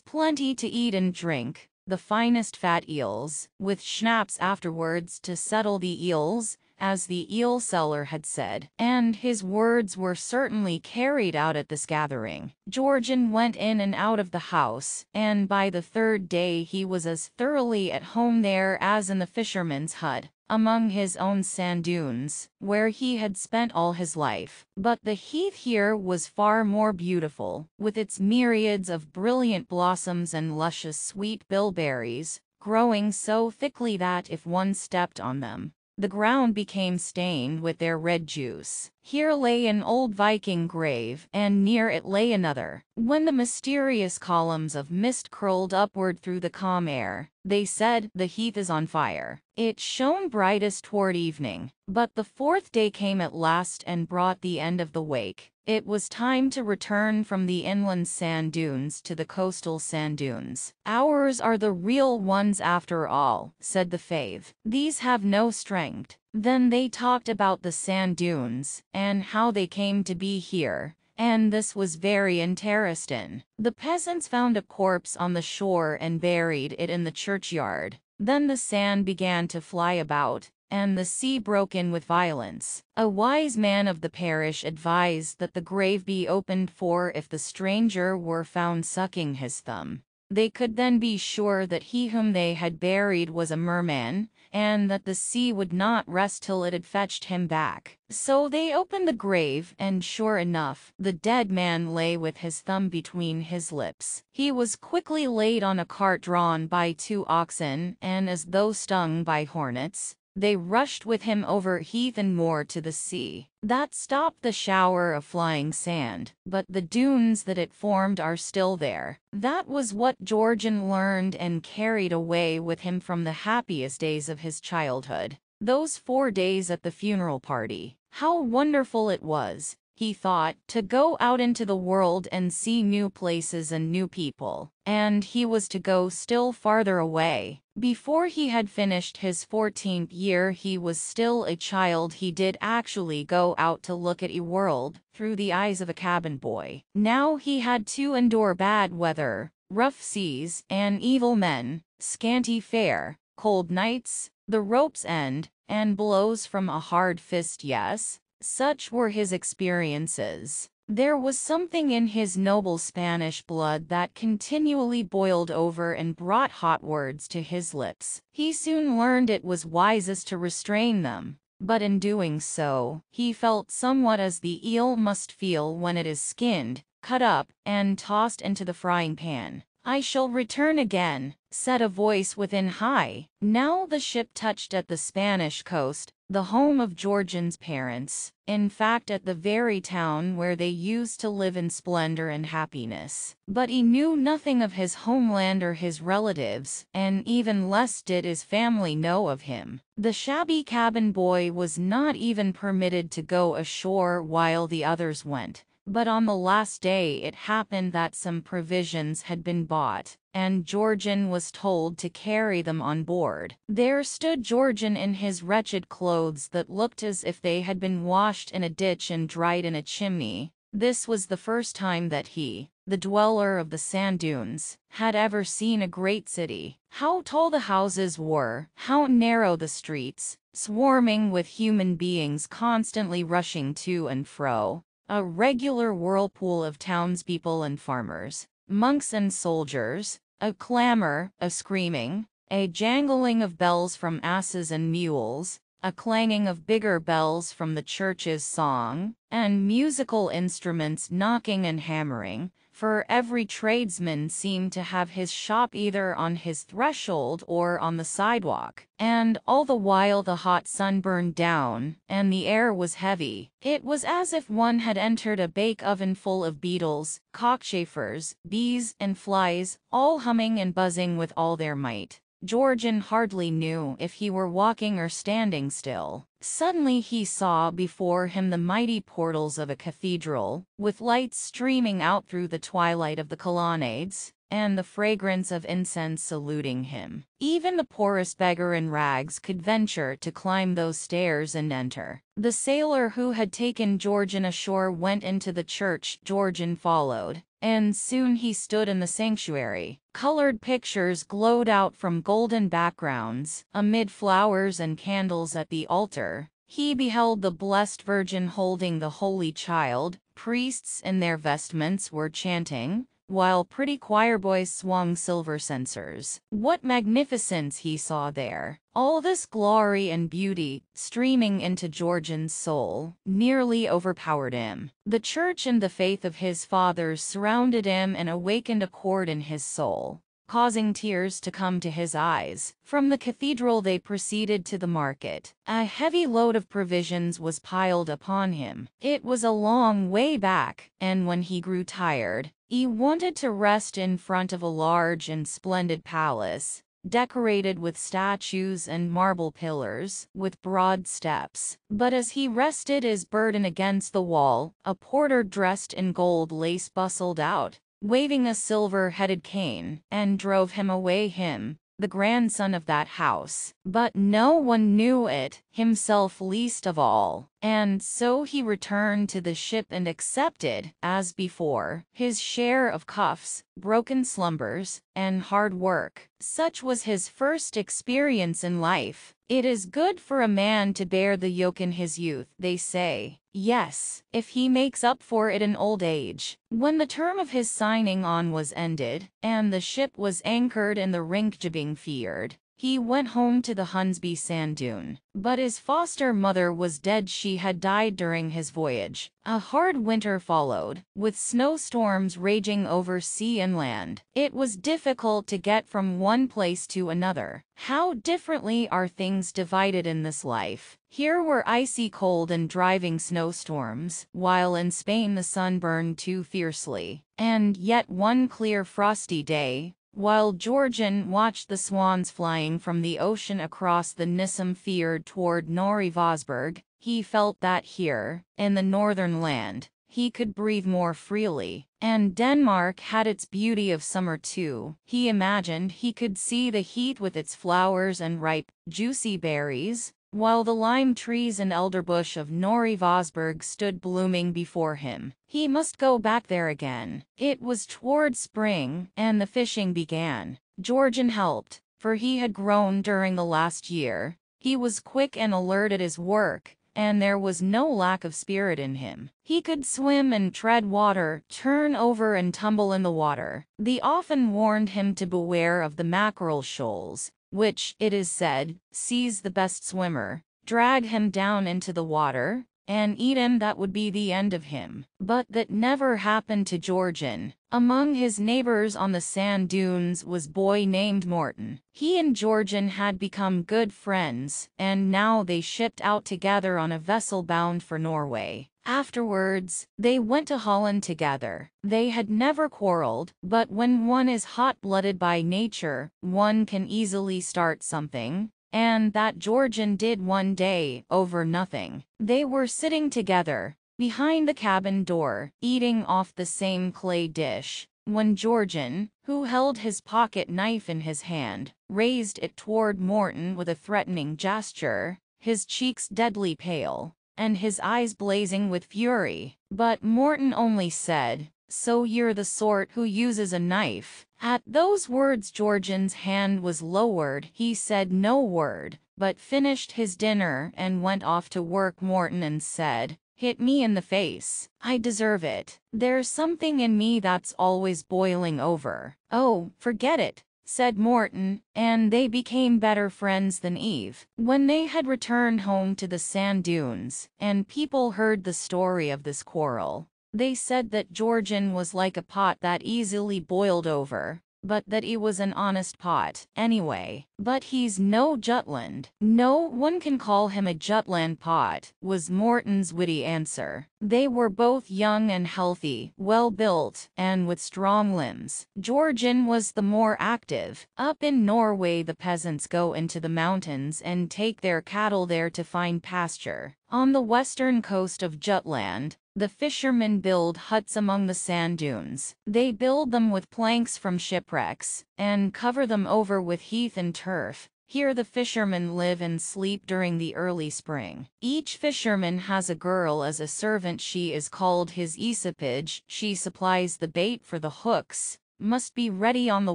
plenty to eat and drink. The finest fat eels, with schnapps afterwards to settle the eels, as the eel seller had said, and his words were certainly carried out at this gathering. Georgian went in and out of the house, and by the third day he was as thoroughly at home there as in the fisherman's hut, among his own sand dunes, where he had spent all his life. But the heath here was far more beautiful, with its myriads of brilliant blossoms and luscious sweet bilberries, growing so thickly that if one stepped on them, the ground became stained with their red juice. Here lay an old Viking grave, and near it lay another. When the mysterious columns of mist curled upward through the calm air, they said, "The heath is on fire." It shone brightest toward evening, but the fourth day came at last and brought the end of the wake. It was time to return from the inland sand dunes to the coastal sand dunes. "Ours are the real ones after all," said the fave. "These have no strength." Then they talked about the sand dunes, and how they came to be here, and this was very interesting. The peasants found a corpse on the shore and buried it in the churchyard. Then the sand began to fly about, and the sea broke in with violence. A wise man of the parish advised that the grave be opened, for if the stranger were found sucking his thumb, they could then be sure that he whom they had buried was a merman, and that the sea would not rest till it had fetched him back. So they opened the grave, and sure enough, the dead man lay with his thumb between his lips. He was quickly laid on a cart drawn by two oxen, and as though stung by hornets, they rushed with him over heath and moor to the sea. That stopped the shower of flying sand, but the dunes that it formed are still there. That was what Georgian learned and carried away with him from the happiest days of his childhood. Those four days at the funeral party. How wonderful it was, he thought, to go out into the world and see new places and new people. And he was to go still farther away. Before he had finished his fourteenth year, he was still a child. He did actually go out to look at a world through the eyes of a cabin boy. Now he had to endure bad weather, rough seas, and evil men, scanty fare, cold nights, the rope's end, and blows from a hard fist. Yes, such were his experiences. There was something in his noble Spanish blood that continually boiled over and brought hot words to his lips. He soon learned it was wisest to restrain them, but in doing so, he felt somewhat as the eel must feel when it is skinned, cut up, and tossed into the frying pan. "I shall return again," said a voice within high. Now the ship touched at the Spanish coast, the home of Georgian's parents, in fact at the very town where they used to live in splendor and happiness. But he knew nothing of his homeland or his relatives, and even less did his family know of him. The shabby cabin boy was not even permitted to go ashore while the others went. But on the last day it happened that some provisions had been bought, and Georgian was told to carry them on board. There stood Georgian in his wretched clothes that looked as if they had been washed in a ditch and dried in a chimney. This was the first time that he, the dweller of the sand dunes, had ever seen a great city. How tall the houses were, how narrow the streets, swarming with human beings constantly rushing to and fro. A regular whirlpool of townspeople and farmers, monks and soldiers, a clamor, a screaming, a jangling of bells from asses and mules, a clanging of bigger bells from the church's song, and musical instruments knocking and hammering, for every tradesman seemed to have his shop either on his threshold or on the sidewalk. And all the while the hot sun burned down, and the air was heavy. It was as if one had entered a bake-oven full of beetles, cockchafers, bees, and flies, all humming and buzzing with all their might. Georgian hardly knew if he were walking or standing still. Suddenly he saw before him the mighty portals of a cathedral, with lights streaming out through the twilight of the colonnades, and the fragrance of incense saluting him. Even the poorest beggar in rags could venture to climb those stairs and enter. The sailor who had taken Georgian ashore went into the church. Georgian followed, and soon he stood in the sanctuary. Colored pictures glowed out from golden backgrounds. Amid flowers and candles at the altar, he beheld the Blessed Virgin holding the Holy Child. Priests in their vestments were chanting, while pretty choirboys swung silver censers. What magnificence he saw there! All this glory and beauty, streaming into Georgian's soul, nearly overpowered him. The church and the faith of his fathers surrounded him and awakened a chord in his soul, causing tears to come to his eyes. From the cathedral they proceeded to the market. A heavy load of provisions was piled upon him. It was a long way back, and when he grew tired, he wanted to rest in front of a large and splendid palace, decorated with statues and marble pillars, with broad steps. But as he rested his burden against the wall, a porter dressed in gold lace bustled out, waving a silver-headed cane, and drove him away. Him, the grandson of that house. But no one knew it, himself least of all. And so he returned to the ship and accepted, as before, his share of cuffs, broken slumbers, and hard work. Such was his first experience in life. It is good for a man to bear the yoke in his youth, they say. Yes, if he makes up for it in old age. When the term of his signing on was ended, and the ship was anchored in the Ringkjøbing Fjord, he went home to the Hunsby sand dune. But his foster mother was dead. She had died during his voyage. A hard winter followed, with snowstorms raging over sea and land. It was difficult to get from one place to another. How differently are things divided in this life! Here were icy cold and driving snowstorms, while in Spain the sun burned too fiercely. And yet one clear frosty day, while Georgian watched the swans flying from the ocean across the Nissum Fjord toward Nørre Vosborg, he felt that here, in the northern land, he could breathe more freely. And Denmark had its beauty of summer too. He imagined he could see the heath with its flowers and ripe, juicy berries, while the lime trees and elderbush of Nørre Vosborg stood blooming before him. He must go back there again. It was toward spring, and the fishing began. Georgian helped, for he had grown during the last year. He was quick and alert at his work, and there was no lack of spirit in him. He could swim and tread water, turn over and tumble in the water. They often warned him to beware of the mackerel shoals, which, it is said, seize the best swimmer, drag him down into the water, and eat him. That would be the end of him. But that never happened to Georgian. Among his neighbors on the sand dunes was a boy named Morton. He and Georgian had become good friends, and now they shipped out together on a vessel bound for Norway. Afterwards, they went to Holland together. They had never quarreled, but when one is hot-blooded by nature, one can easily start something, and that Georgian did one day, over nothing. They were sitting together, behind the cabin door, eating off the same clay dish, when Georgian, who held his pocket knife in his hand, raised it toward Morton with a threatening gesture, his cheeks deadly pale, and his eyes blazing with fury. But Morton only said, "So you're the sort who uses a knife." At those words Georgian's hand was lowered. He said no word, but finished his dinner and went off to work. Morton and said, "Hit me in the face. I deserve it. There's something in me that's always boiling over." "Oh, forget it," said Morton, and they became better friends than Eve. When they had returned home to the sand dunes, and people heard the story of this quarrel, they said that Georgian was like a pot that easily boiled over, but that he was an honest pot, anyway. But he's no Jutland. No one can call him a Jutland pot, was Morton's witty answer. They were both young and healthy, well-built, and with strong limbs. Georgian was the more active. Up in Norway the peasants go into the mountains and take their cattle there to find pasture. On the western coast of Jutland, the fishermen build huts among the sand dunes. They build them with planks from shipwrecks, and cover them over with heath and turf. Here the fishermen live and sleep during the early spring. Each fisherman has a girl as a servant. She is called his equipage. She supplies the bait for the hooks, must be ready on the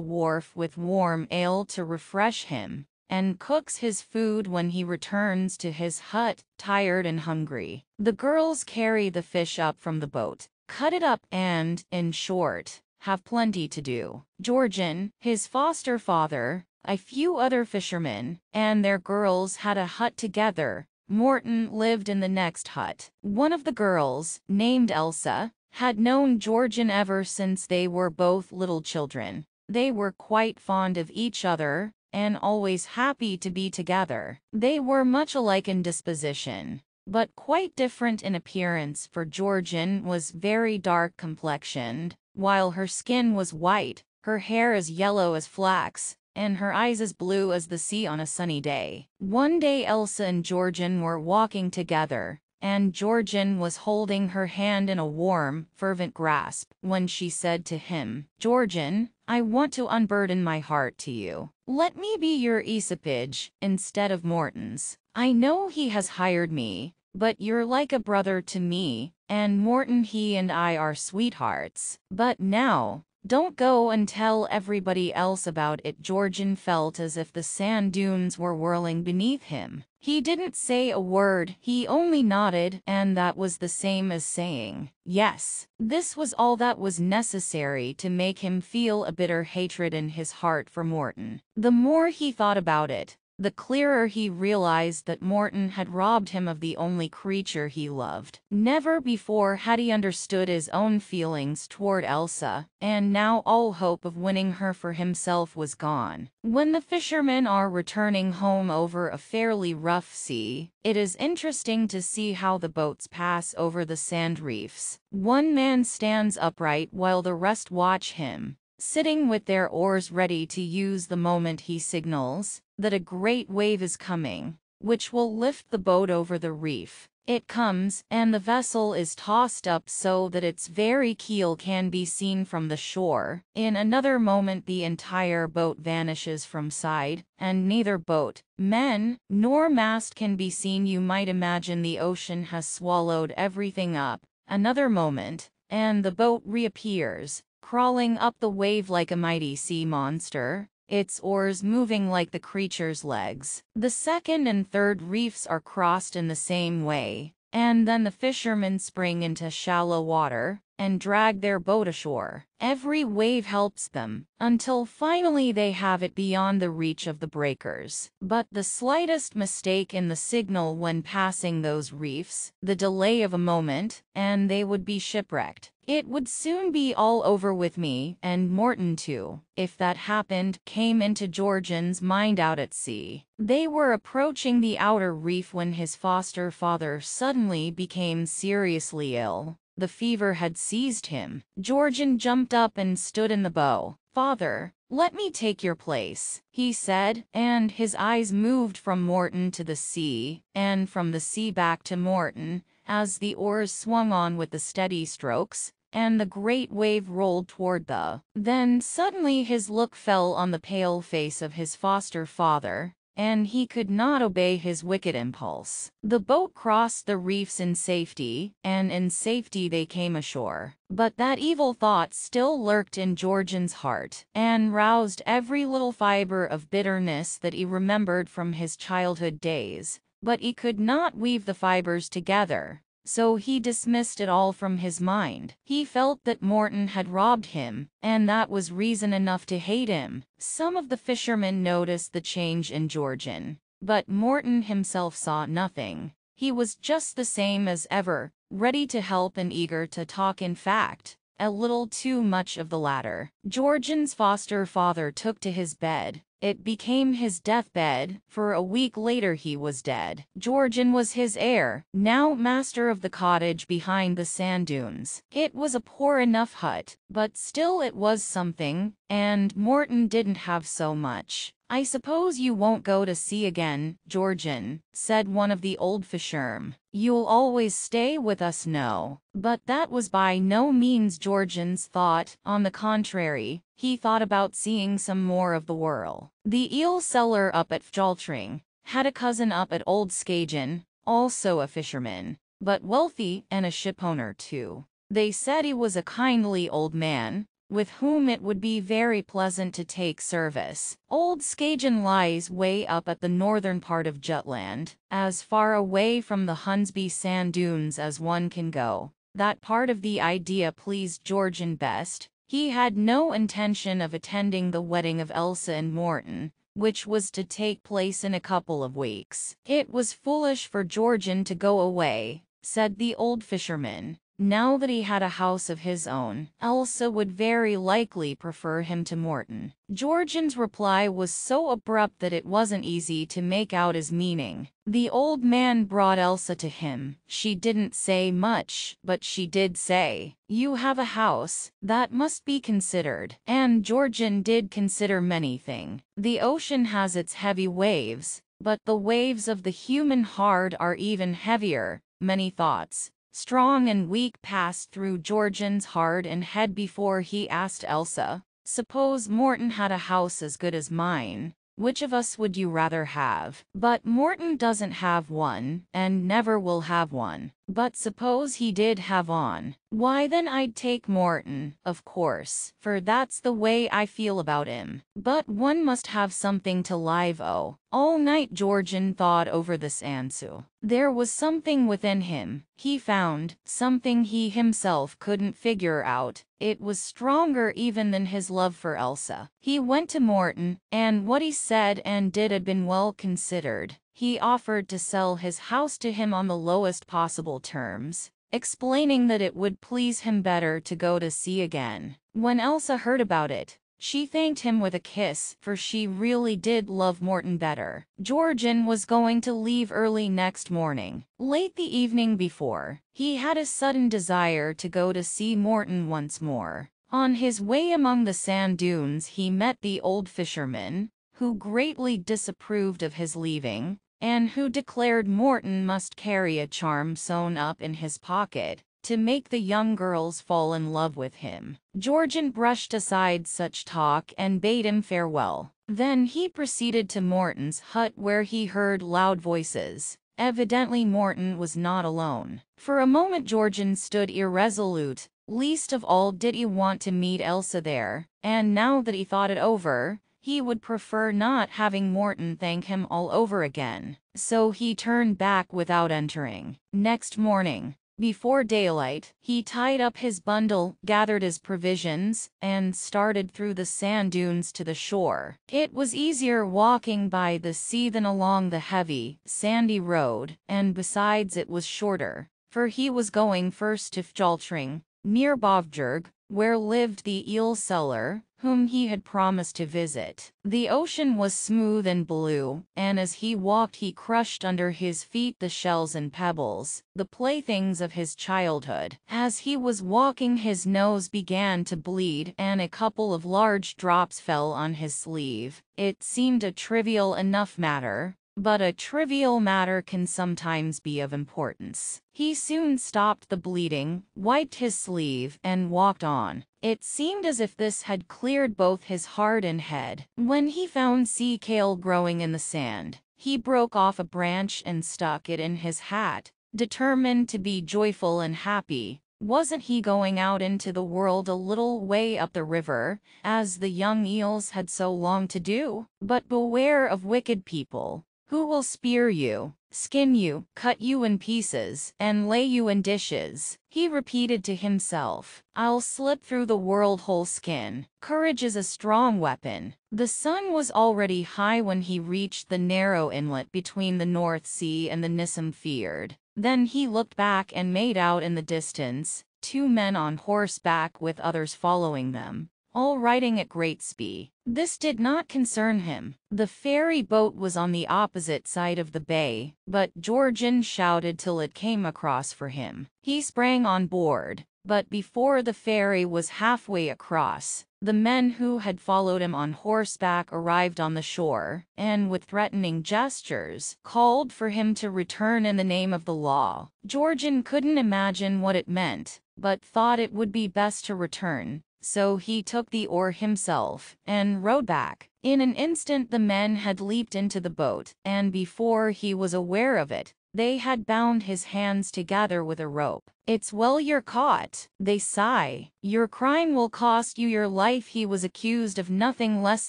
wharf with warm ale to refresh him, and cooks his food when he returns to his hut, tired and hungry. The girls carry the fish up from the boat, cut it up and, in short, have plenty to do. Georgian, his foster father, a few other fishermen, and their girls had a hut together. Morton lived in the next hut. One of the girls, named Elsa, had known Georgian ever since they were both little children. They were quite fond of each other, and always happy to be together. They were much alike in disposition, but quite different in appearance, for Georgian was very dark complexioned, while her skin was white, her hair as yellow as flax, and her eyes as blue as the sea on a sunny day. One day Elsa and Georgian were walking together, and Georgian was holding her hand in a warm, fervent grasp, when she said to him, "Georgian, I want to unburden my heart to you. Let me be your equipage, instead of Morton's. I know he has hired me, but you're like a brother to me, and Morton, he and I are sweethearts. But now, don't go and tell everybody else about it." Georgian felt as if the sand dunes were whirling beneath him. He didn't say a word, he only nodded, and that was the same as saying yes. This was all that was necessary to make him feel a bitter hatred in his heart for Morton. The more he thought about it, the clearer he realized that Morton had robbed him of the only creature he loved. Never before had he understood his own feelings toward Elsa, and now all hope of winning her for himself was gone. When the fishermen are returning home over a fairly rough sea, it is interesting to see how the boats pass over the sand reefs. One man stands upright while the rest watch him, sitting with their oars ready to use the moment he signals that a great wave is coming, which will lift the boat over the reef. It comes, and the vessel is tossed up so that its very keel can be seen from the shore. In another moment the entire boat vanishes from sight, and neither boat, men, nor mast can be seen. You might imagine the ocean has swallowed everything up. Another moment, and the boat reappears, crawling up the wave like a mighty sea monster, its oars moving like the creature's legs. The second and third reefs are crossed in the same way, and then the fishermen spring into shallow water and drag their boat ashore. Every wave helps them, until finally they have it beyond the reach of the breakers. But the slightest mistake in the signal when passing those reefs, the delay of a moment, and they would be shipwrecked. "It would soon be all over with me, and Morton too, if that happened," came into Georgian's mind out at sea. They were approaching the outer reef when his foster father suddenly became seriously ill. The fever had seized him. Georgian jumped up and stood in the bow. "Father, let me take your place," he said, and his eyes moved from Morton to the sea, and from the sea back to Morton, as the oars swung on with the steady strokes, and the great wave rolled toward the. Then suddenly his look fell on the pale face of his foster father, and he could not obey his wicked impulse. The boat crossed the reefs in safety, and in safety they came ashore. But that evil thought still lurked in Georgian's heart, and roused every little fiber of bitterness that he remembered from his childhood days. But he could not weave the fibers together, so he dismissed it all from his mind. He felt that Morton had robbed him, and that was reason enough to hate him. Some of the fishermen noticed the change in Georgian, but Morton himself saw nothing. He was just the same as ever, ready to help and eager to talk. In fact, a little too much of the latter. Georgian's foster father took to his bed. It became his deathbed, for a week later he was dead. Georgian was his heir, now master of the cottage behind the sand dunes. It was a poor enough hut, but still it was something, and Morton didn't have so much. "I suppose you won't go to sea again, Georgian," said one of the old fishermen. "You'll always stay with us, no?" But that was by no means Georgian's thought. On the contrary, he thought about seeing some more of the world. The eel seller up at Fjaltring had a cousin up at Old Skagen, also a fisherman, but wealthy and a shipowner too. They said he was a kindly old man, with whom it would be very pleasant to take service. Old Skagen lies way up at the northern part of Jutland, as far away from the Hunsby sand dunes as one can go. That part of the idea pleased Georgian best. He had no intention of attending the wedding of Elsa and Morton, which was to take place in a couple of weeks. "It was foolish for Georgian to go away," said the old fisherman. "Now that he had a house of his own, Elsa would very likely prefer him to Morton." Georgian's reply was so abrupt that it wasn't easy to make out his meaning. The old man brought Elsa to him. She didn't say much, but she did say, "You have a house. That must be considered." And Georgian did consider many things. The ocean has its heavy waves, but the waves of the human heart are even heavier. Many thoughts, strong and weak, passed through Georgian's heart and head before he asked Elsa, "Suppose Morton had a house as good as mine. Which of us would you rather have?" "But Morton doesn't have one, and never will have one." "But suppose he did have one." "Why, then I'd take Morton, of course, for that's the way I feel about him. But one must have something to live-o." All night Georgian thought over this answer. There was something within him, he found, something he himself couldn't figure out. It was stronger even than his love for Elsa. He went to Morton, and what he said and did had been well considered. He offered to sell his house to him on the lowest possible terms, explaining that it would please him better to go to sea again. When Elsa heard about it, she thanked him with a kiss, for she really did love Morton better. Georgian was going to leave early next morning. Late the evening before, he had a sudden desire to go to see Morton once more. On his way among the sand dunes he met the old fisherman, who greatly disapproved of his leaving, and who declared Morton must carry a charm sewn up in his pocket to make the young girls fall in love with him. Georgian brushed aside such talk and bade him farewell. Then he proceeded to Morton's hut, where he heard loud voices. Evidently Morton was not alone. For a moment Georgian stood irresolute. Least of all did he want to meet Elsa there, and now that he thought it over, he would prefer not having Morton thank him all over again. So he turned back without entering. Next morning, before daylight, he tied up his bundle, gathered his provisions, and started through the sand dunes to the shore. It was easier walking by the sea than along the heavy, sandy road, and besides it was shorter, for he was going first to Fjaltring, near Bovbjerg, where lived the eel seller, whom he had promised to visit. The ocean was smooth and blue, and as he walked he crushed under his feet the shells and pebbles, the playthings of his childhood. As he was walking his nose began to bleed, and a couple of large drops fell on his sleeve. It seemed a trivial enough matter, but a trivial matter can sometimes be of importance. He soon stopped the bleeding, wiped his sleeve, and walked on. It seemed as if this had cleared both his heart and head. When he found sea kale growing in the sand, he broke off a branch and stuck it in his hat, determined to be joyful and happy. Wasn't he going out into the world a little way up the river, as the young eels had so long to do? But beware of wicked people, who will spear you, skin you, cut you in pieces, and lay you in dishes. He repeated to himself, "I'll slip through the world whole skin." Courage is a strong weapon. The sun was already high when he reached the narrow inlet between the North Sea and the Nissum Fjord. Then he looked back and made out in the distance two men on horseback with others following them, all riding at great speed. This did not concern him. The ferry boat was on the opposite side of the bay, but Georgian shouted till it came across for him. He sprang on board, but before the ferry was halfway across, the men who had followed him on horseback arrived on the shore, and with threatening gestures, called for him to return in the name of the law. Georgian couldn't imagine what it meant, but thought it would be best to return, so he took the oar himself, and rowed back. In an instant the men had leaped into the boat, and before he was aware of it, they had bound his hands together with a rope. "It's well you're caught," they sigh. "Your crime will cost you your life." He was accused of nothing less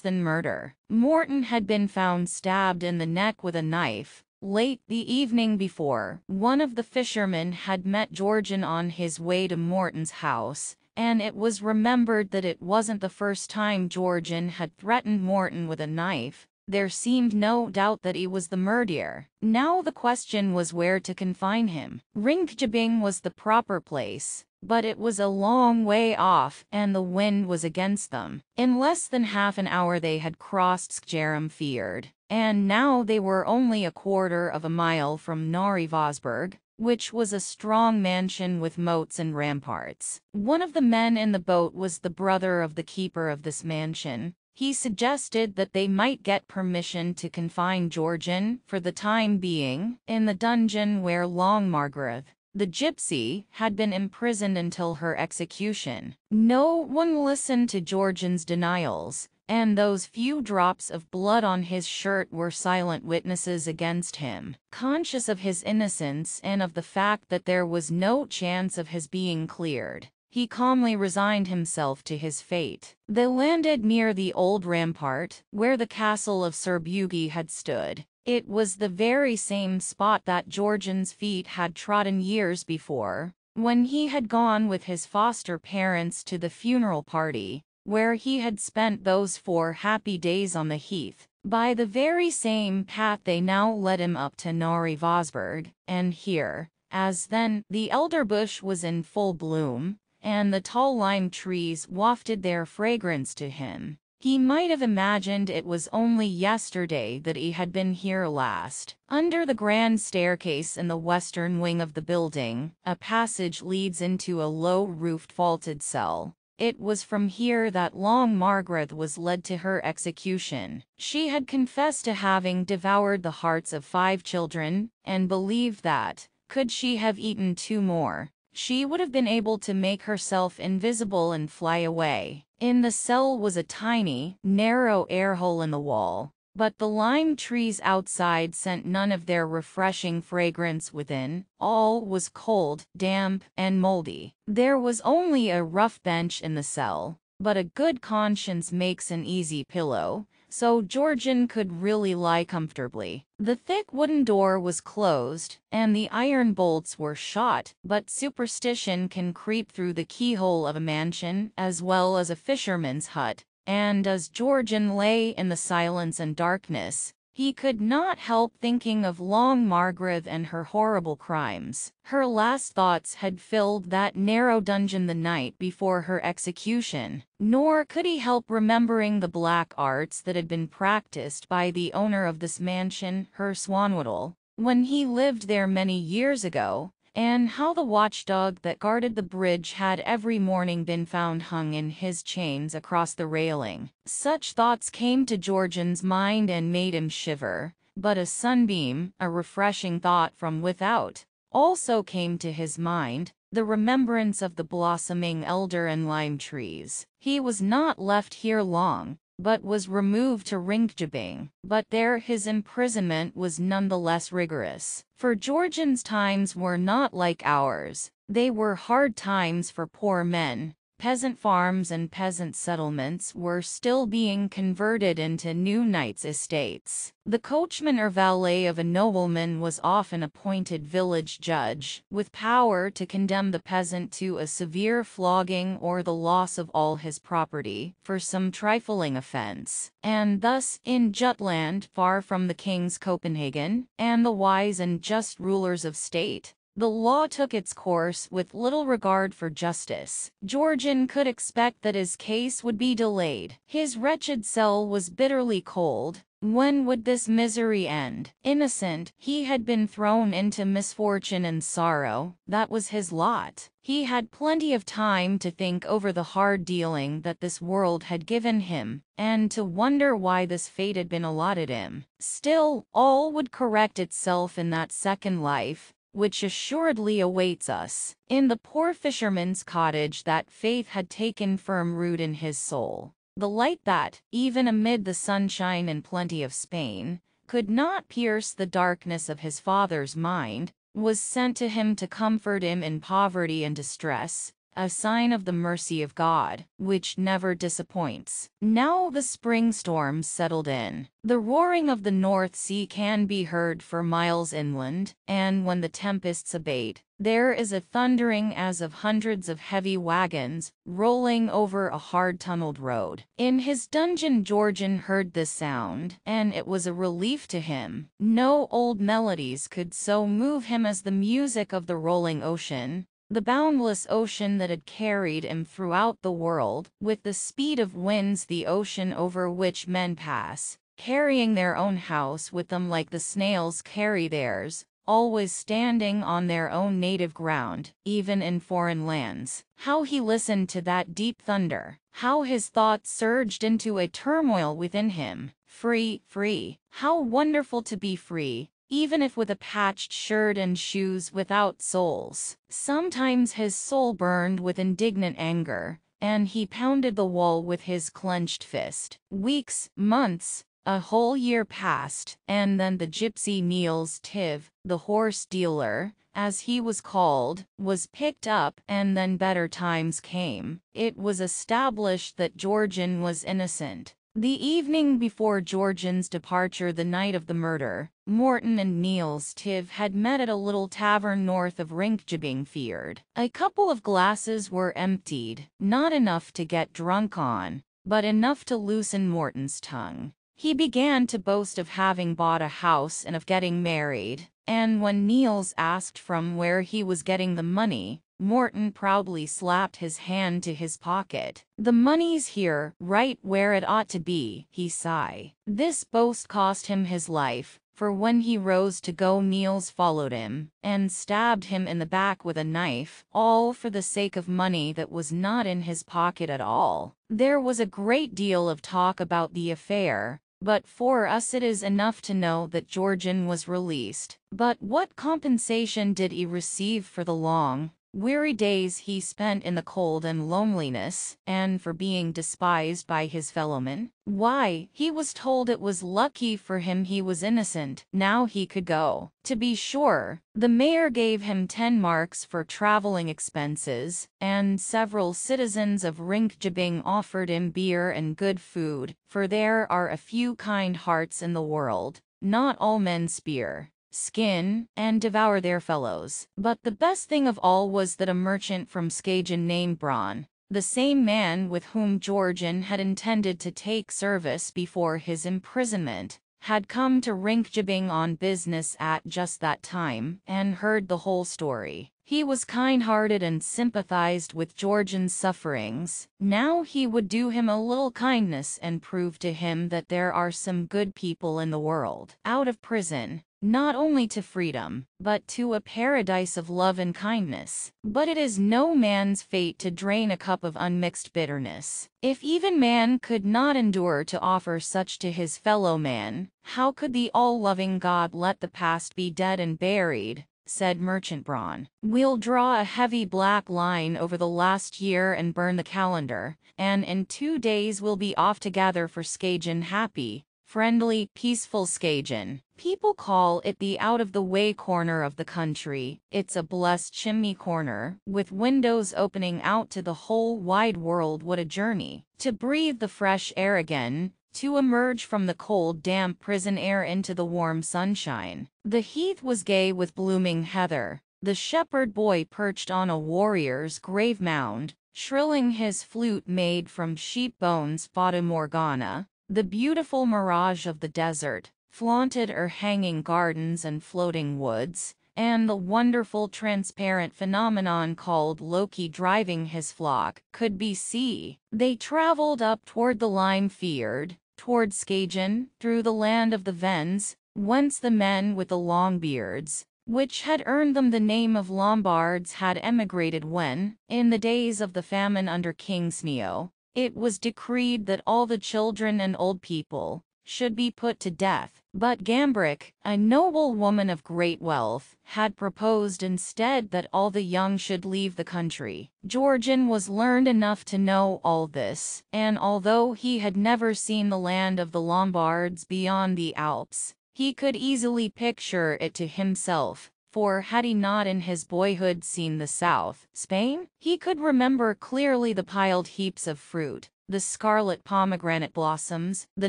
than murder. Morton had been found stabbed in the neck with a knife. Late the evening before, one of the fishermen had met Georgian on his way to Morton's house, and it was remembered that it wasn't the first time Georgian had threatened Morton with a knife. There seemed no doubt that he was the murderer. Now the question was where to confine him. Ringkjøbing was the proper place, but it was a long way off and the wind was against them. In less than half an hour they had crossed Skjerum Fjord, and now they were only a quarter of a mile from Nørre Vosborg, which was a strong mansion with moats and ramparts. One of the men in the boat was the brother of the keeper of this mansion. He suggested that they might get permission to confine Georgian, for the time being, in the dungeon where Long Margreth, the gypsy, had been imprisoned until her execution. No one listened to Georgian's denials, and those few drops of blood on his shirt were silent witnesses against him. Conscious of his innocence and of the fact that there was no chance of his being cleared, he calmly resigned himself to his fate. They landed near the old rampart, where the castle of Serbugi had stood. It was the very same spot that Georgian's feet had trodden years before, when he had gone with his foster parents to the funeral party, where he had spent those four happy days on the heath. By the very same path they now led him up to Nørre Vosborg, and here, as then, the elder bush was in full bloom, and the tall lime trees wafted their fragrance to him. He might have imagined it was only yesterday that he had been here last. Under the grand staircase in the western wing of the building, a passage leads into a low-roofed vaulted cell. It was from here that Long Margreth was led to her execution. She had confessed to having devoured the hearts of five children, and believed that, could she have eaten two more, she would have been able to make herself invisible and fly away. In the cell was a tiny, narrow airhole in the wall, but the lime trees outside sent none of their refreshing fragrance within. All was cold, damp, and moldy. There was only a rough bench in the cell, but a good conscience makes an easy pillow, so Georgian could really lie comfortably. The thick wooden door was closed, and the iron bolts were shot, but superstition can creep through the keyhole of a mansion as well as a fisherman's hut, and as Georgian lay in the silence and darkness, he could not help thinking of Long Margreth and her horrible crimes. Her last thoughts had filled that narrow dungeon the night before her execution, nor could he help remembering the black arts that had been practiced by the owner of this mansion, Herr Swanwittle, when he lived there many years ago, and how the watchdog that guarded the bridge had every morning been found hung in his chains across the railing. Such thoughts came to Georgian's mind and made him shiver, but a sunbeam, a refreshing thought from without, also came to his mind, the remembrance of the blossoming elder and lime trees. He was not left here long, but was removed to Ringkjøbing, but there his imprisonment was none the less rigorous. For Georgian's times were not like ours, they were hard times for poor men. Peasant farms and peasant settlements were still being converted into new knights' estates. The coachman or valet of a nobleman was often appointed village judge, with power to condemn the peasant to a severe flogging or the loss of all his property for some trifling offense. And thus, in Jutland, far from the king's Copenhagen, and the wise and just rulers of state, The law took its course with little regard for justice. Georgian could expect that his case would be delayed. His wretched cell was bitterly cold. When would this misery end? Innocent, he had been thrown into misfortune and sorrow. That was his lot. He had plenty of time to think over the hard dealing that this world had given him, and to wonder why this fate had been allotted him. Still, all would correct itself in that second life, which assuredly awaits us. In the poor fisherman's cottage that faith had taken firm root in his soul. The light that, even amid the sunshine and plenty of Spain, could not pierce the darkness of his father's mind, was sent to him to comfort him in poverty and distress, a sign of the mercy of God, which never disappoints. Now the spring storms settled in. The roaring of the North Sea can be heard for miles inland, and when the tempests abate, there is a thundering as of hundreds of heavy wagons rolling over a hard-tunneled road. In his dungeon Georgian heard this sound, and it was a relief to him. No old melodies could so move him as the music of the rolling ocean, the boundless ocean that had carried him throughout the world, with the speed of winds, the ocean over which men pass, carrying their own house with them like the snails carry theirs, always standing on their own native ground, even in foreign lands. How he listened to that deep thunder, how his thoughts surged into a turmoil within him. Free, free, how wonderful to be free, even if with a patched shirt and shoes without soles. Sometimes his soul burned with indignant anger, and he pounded the wall with his clenched fist. Weeks, months, a whole year passed, and then the gypsy Niels Tiv, the horse dealer, as he was called, was picked up, and then better times came. It was established that Georgian was innocent. The evening before Georgian's departure, the night of the murder, Morten and Niels Tiv had met at a little tavern north of Ringkjøbing Fjord. A couple of glasses were emptied, not enough to get drunk on, but enough to loosen Morten's tongue. He began to boast of having bought a house and of getting married, and when Niels asked from where he was getting the money, Morten proudly slapped his hand to his pocket. "The money's here, right where it ought to be," he sighed. This boast cost him his life, for when he rose to go, Niels followed him, and stabbed him in the back with a knife, all for the sake of money that was not in his pocket at all. There was a great deal of talk about the affair, but for us it is enough to know that Georgian was released. But what compensation did he receive for the long, weary days he spent in the cold and loneliness, and for being despised by his fellowmen? Why, he was told it was lucky for him he was innocent. Now he could go. To be sure, the mayor gave him ten marks for traveling expenses, and several citizens of Ringkjøbing offered him beer and good food, for there are a few kind hearts in the world. Not all men spear, skin, and devour their fellows. But the best thing of all was that a merchant from Skagen named Braun, the same man with whom Georgian had intended to take service before his imprisonment, had come to Ringkjøbing on business at just that time, and heard the whole story. He was kind-hearted and sympathized with Georgian's sufferings. Now he would do him a little kindness and prove to him that there are some good people in the world. Out of prison, not only to freedom, but to a paradise of love and kindness. But it is no man's fate to drain a cup of unmixed bitterness. If even man could not endure to offer such to his fellow man, how could the all-loving God let the past be dead and buried? Said Merchant Braun. "We'll draw a heavy black line over the last year and burn the calendar, and in two days we'll be off together for Skagen. Happy, friendly, peaceful Skagen. People call it the out-of-the-way corner of the country. It's a blessed chimney corner, with windows opening out to the whole wide world. What a journey! To breathe the fresh air again, to emerge from the cold, damp prison air into the warm sunshine." The heath was gay with blooming heather. The shepherd boy perched on a warrior's grave mound, shrilling his flute made from sheep bones. Fata Morgana, the beautiful mirage of the desert, flaunted her hanging gardens and floating woods, and the wonderful transparent phenomenon called Loki driving his flock could be seen. They traveled up toward the Limfjord, toward Skagen, through the land of the Vends, whence the men with the long beards, which had earned them the name of Lombards, had emigrated when, in the days of the famine under King Sneo, it was decreed that all the children and old people should be put to death. But Gambric, a noble woman of great wealth, had proposed instead that all the young should leave the country. Georgian was learned enough to know all this, and although he had never seen the land of the Lombards beyond the Alps, he could easily picture it to himself, for had he not in his boyhood seen the south, Spain, he could remember clearly the piled heaps of fruit, the scarlet pomegranate blossoms, the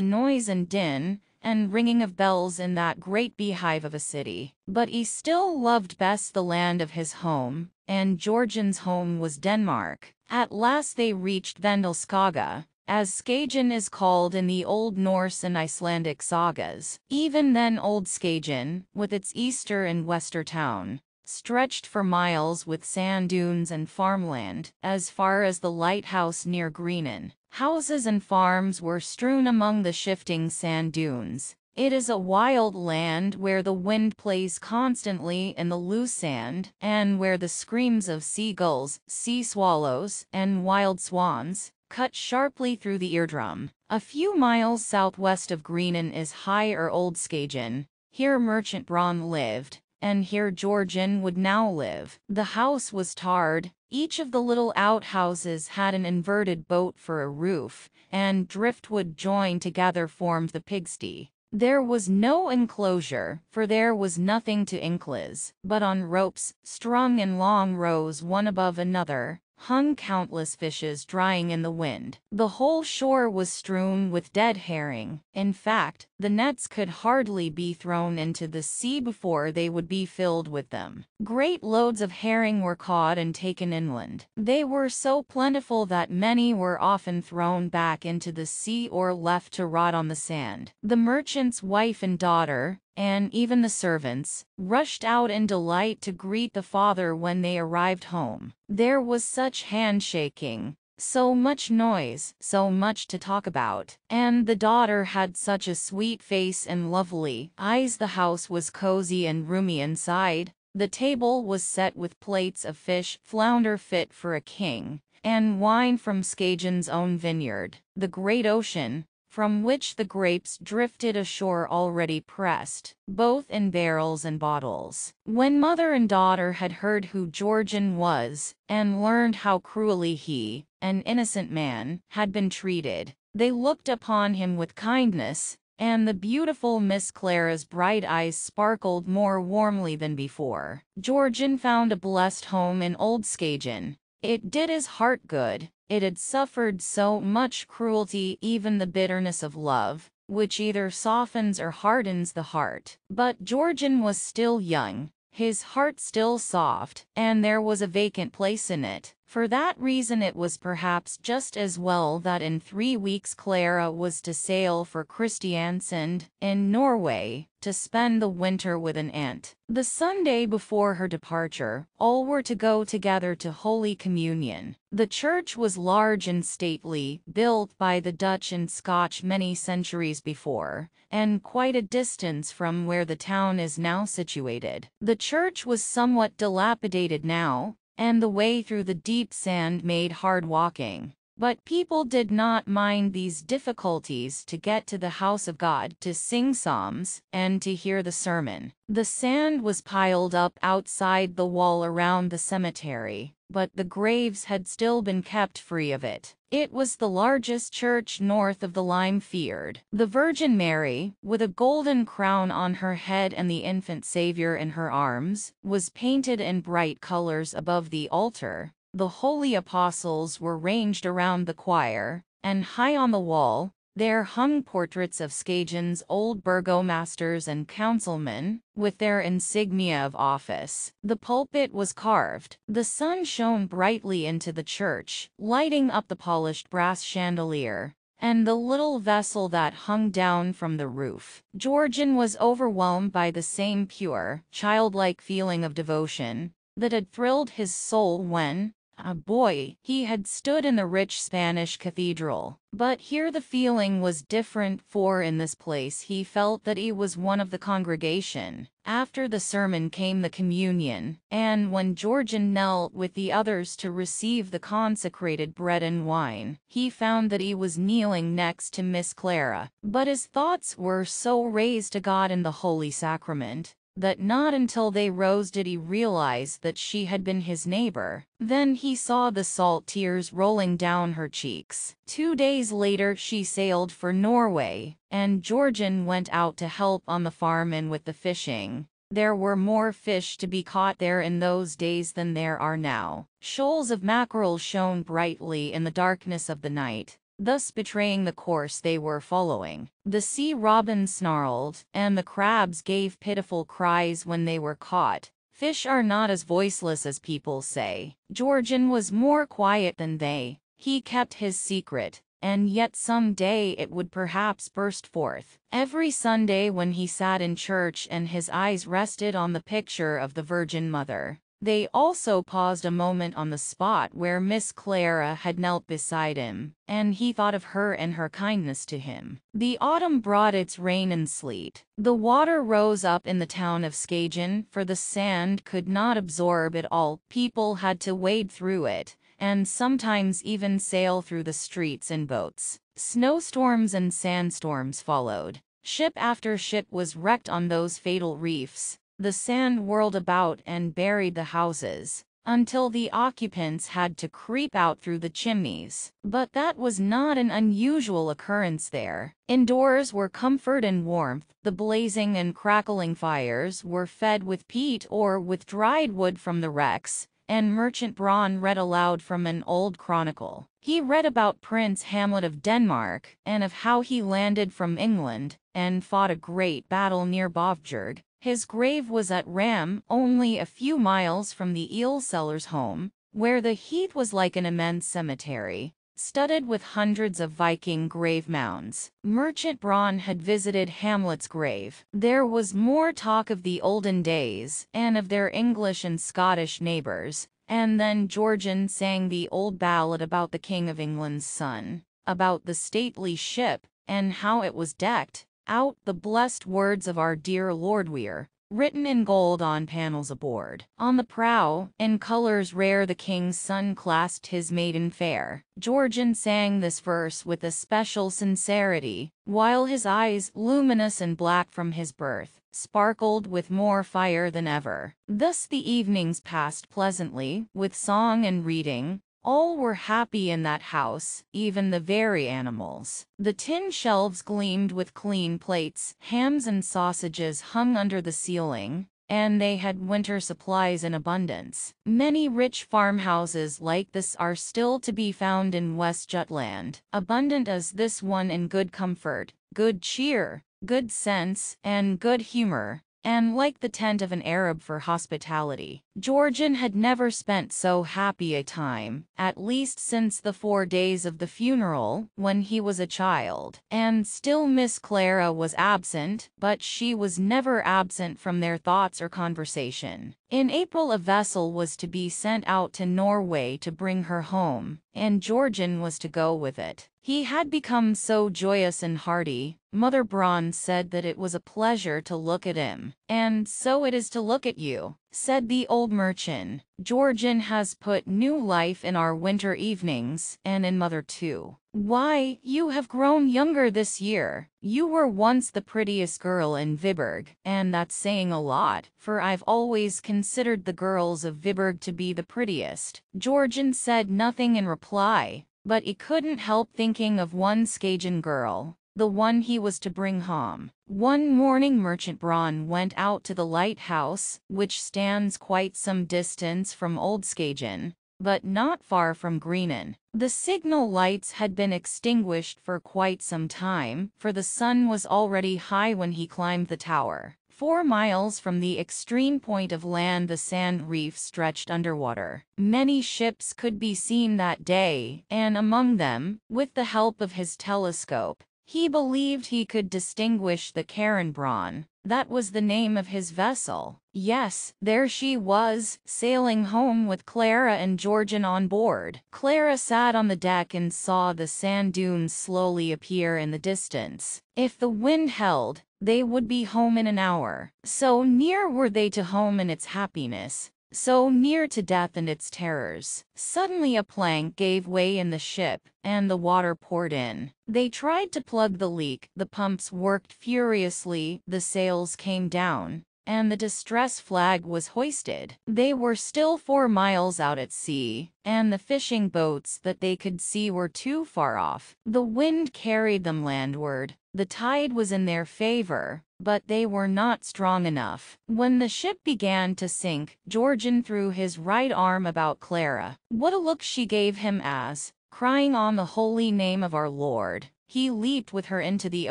noise and din, and ringing of bells in that great beehive of a city. But he still loved best the land of his home, and Georgian's home was Denmark. At last they reached Vendelskaga, as Skagen is called in the Old Norse and Icelandic sagas. Even then old Skagen, with its Easter and Wester town, stretched for miles with sand dunes and farmland, as far as the lighthouse near Grenen. Houses and farms were strewn among the shifting sand dunes. It is a wild land where the wind plays constantly in the loose sand, and where the screams of seagulls, sea swallows, and wild swans cut sharply through the eardrum. A few miles southwest of Grenen is higher Old Skagen. Here Merchant Braun lived, and here Georgian would now live. The house was tarred. Each of the little outhouses had an inverted boat for a roof, and driftwood joined together formed the pigsty. There was no enclosure, for there was nothing to enclose, but on ropes, strung in long rows one above another, hung countless fishes drying in the wind. The whole shore was strewn with dead herring. In fact, the nets could hardly be thrown into the sea before they would be filled with them. Great loads of herring were caught and taken inland. They were so plentiful that many were often thrown back into the sea or left to rot on the sand. The merchant's wife and daughter, and even the servants, rushed out in delight to greet the father when they arrived home. There was such handshaking, so much noise, so much to talk about, and the daughter had such a sweet face and lovely eyes. The house was cozy and roomy inside. The table was set with plates of fish, flounder fit for a king, and wine from Skagen's own vineyard, the great ocean, from which the grapes drifted ashore already pressed, both in barrels and bottles. When mother and daughter had heard who Georgian was, and learned how cruelly he, an innocent man, had been treated, they looked upon him with kindness, and the beautiful Miss Clara's bright eyes sparkled more warmly than before. Georgian found a blessed home in Old Skagen. It did his heart good. It had suffered so much cruelty, even the bitterness of love, which either softens or hardens the heart. But Georgian was still young, his heart still soft, and there was a vacant place in it. For that reason it was perhaps just as well that in three weeks Clara was to sail for Kristiansand, in Norway, to spend the winter with an aunt. The Sunday before her departure, all were to go together to Holy Communion. The church was large and stately, built by the Dutch and Scotch many centuries before, and quite a distance from where the town is now situated. The church was somewhat dilapidated now, and the way through the deep sand made hard walking. But people did not mind these difficulties to get to the house of God, to sing psalms, and to hear the sermon. The sand was piled up outside the wall around the cemetery, but the graves had still been kept free of it. It was the largest church north of the Limfjord. The Virgin Mary, with a golden crown on her head and the infant Savior in her arms, was painted in bright colors above the altar. The holy apostles were ranged around the choir, and high on the wall, there hung portraits of Skagen's old burgomasters and councilmen, with their insignia of office. The pulpit was carved. The sun shone brightly into the church, lighting up the polished brass chandelier, and the little vessel that hung down from the roof. Georgian was overwhelmed by the same pure, childlike feeling of devotion that had thrilled his soul when, a boy, he had stood in the rich Spanish cathedral. But here the feeling was different, for in this place he felt that he was one of the congregation. After the sermon came the communion, and when Georgian knelt with the others to receive the consecrated bread and wine, he found that he was kneeling next to Miss Clara. But his thoughts were so raised to God in the Holy Sacrament that not until they rose did he realize that she had been his neighbor. Then he saw the salt tears rolling down her cheeks. Two days later she sailed for Norway, and Georgian went out to help on the farm and with the fishing. There were more fish to be caught there in those days than there are now. Shoals of mackerel shone brightly in the darkness of the night, thus betraying the course they were following. The sea robin snarled, and the crabs gave pitiful cries when they were caught. Fish are not as voiceless as people say. Georgian was more quiet than they. He kept his secret, and yet some day it would perhaps burst forth. Every Sunday when he sat in church and his eyes rested on the picture of the Virgin Mother, they also paused a moment on the spot where Miss Clara had knelt beside him, and he thought of her and her kindness to him. The autumn brought its rain and sleet. The water rose up in the town of Skagen, for the sand could not absorb it all. People had to wade through it, and sometimes even sail through the streets in boats. Snowstorms and sandstorms followed. Ship after ship was wrecked on those fatal reefs. The sand whirled about and buried the houses, until the occupants had to creep out through the chimneys. But that was not an unusual occurrence there. Indoors were comfort and warmth. The blazing and crackling fires were fed with peat or with dried wood from the wrecks, and Merchant Braun read aloud from an old chronicle. He read about Prince Hamlet of Denmark, and of how he landed from England, and fought a great battle near Bovbjerg. His grave was at Ram, only a few miles from the eel seller's home, where the heath was like an immense cemetery, studded with hundreds of Viking grave mounds. Merchant Braun had visited Hamlet's grave. There was more talk of the olden days, and of their English and Scottish neighbors, and then Georgian sang the old ballad about the King of England's son, about the stately ship, and how it was decked out the blessed words of our dear Lord Weir, written in gold on panels aboard. On the prow, in colors rare, the king's son clasped his maiden fair. Georgian sang this verse with a special sincerity, while his eyes, luminous and black from his birth, sparkled with more fire than ever. Thus the evenings passed pleasantly, with song and reading. All were happy in that house, even the very animals. The tin shelves gleamed with clean plates. Hams and sausages hung under the ceiling, and they had winter supplies in abundance. Many rich farmhouses like this are still to be found in West Jutland. Abundant as this one in good comfort, good cheer, good sense, and good humor, and like the tent of an Arab for hospitality. Georgian had never spent so happy a time, at least since the four days of the funeral, when he was a child. And still Miss Clara was absent, but she was never absent from their thoughts or conversation. In April a vessel was to be sent out to Norway to bring her home, and Georgian was to go with it. He had become so joyous and hearty. Mother Braun said that it was a pleasure to look at him. And so it is to look at you, said the old merchant. Georgian has put new life in our winter evenings, and in Mother too. Why, you have grown younger this year. You were once the prettiest girl in Viborg, and that's saying a lot, for I've always considered the girls of Viborg to be the prettiest. Georgian said nothing in reply, but he couldn't help thinking of one Skagen girl, the one he was to bring home. One morning Merchant Braun went out to the lighthouse, which stands quite some distance from Old Skagen, but not far from Grenen. The signal lights had been extinguished for quite some time, for the sun was already high when he climbed the tower. Four miles from the extreme point of land, the sand reef stretched underwater. Many ships could be seen that day, and among them, with the help of his telescope, he believed he could distinguish the Karen Braun. That was the name of his vessel. Yes, there she was, sailing home with Clara and Georgian on board. Clara sat on the deck and saw the sand dunes slowly appear in the distance. If the wind held, they would be home in an hour. So near were they to home and its happiness, so near to death and its terrors. Suddenly a plank gave way in the ship, and the water poured in. They tried to plug the leak, the pumps worked furiously, the sails came down, and the distress flag was hoisted. They were still four miles out at sea, and the fishing boats that they could see were too far off. The wind carried them landward. The tide was in their favor, but they were not strong enough. When the ship began to sink, Georgian threw his right arm about Clara. What a look she gave him as, crying on the holy name of our Lord, he leaped with her into the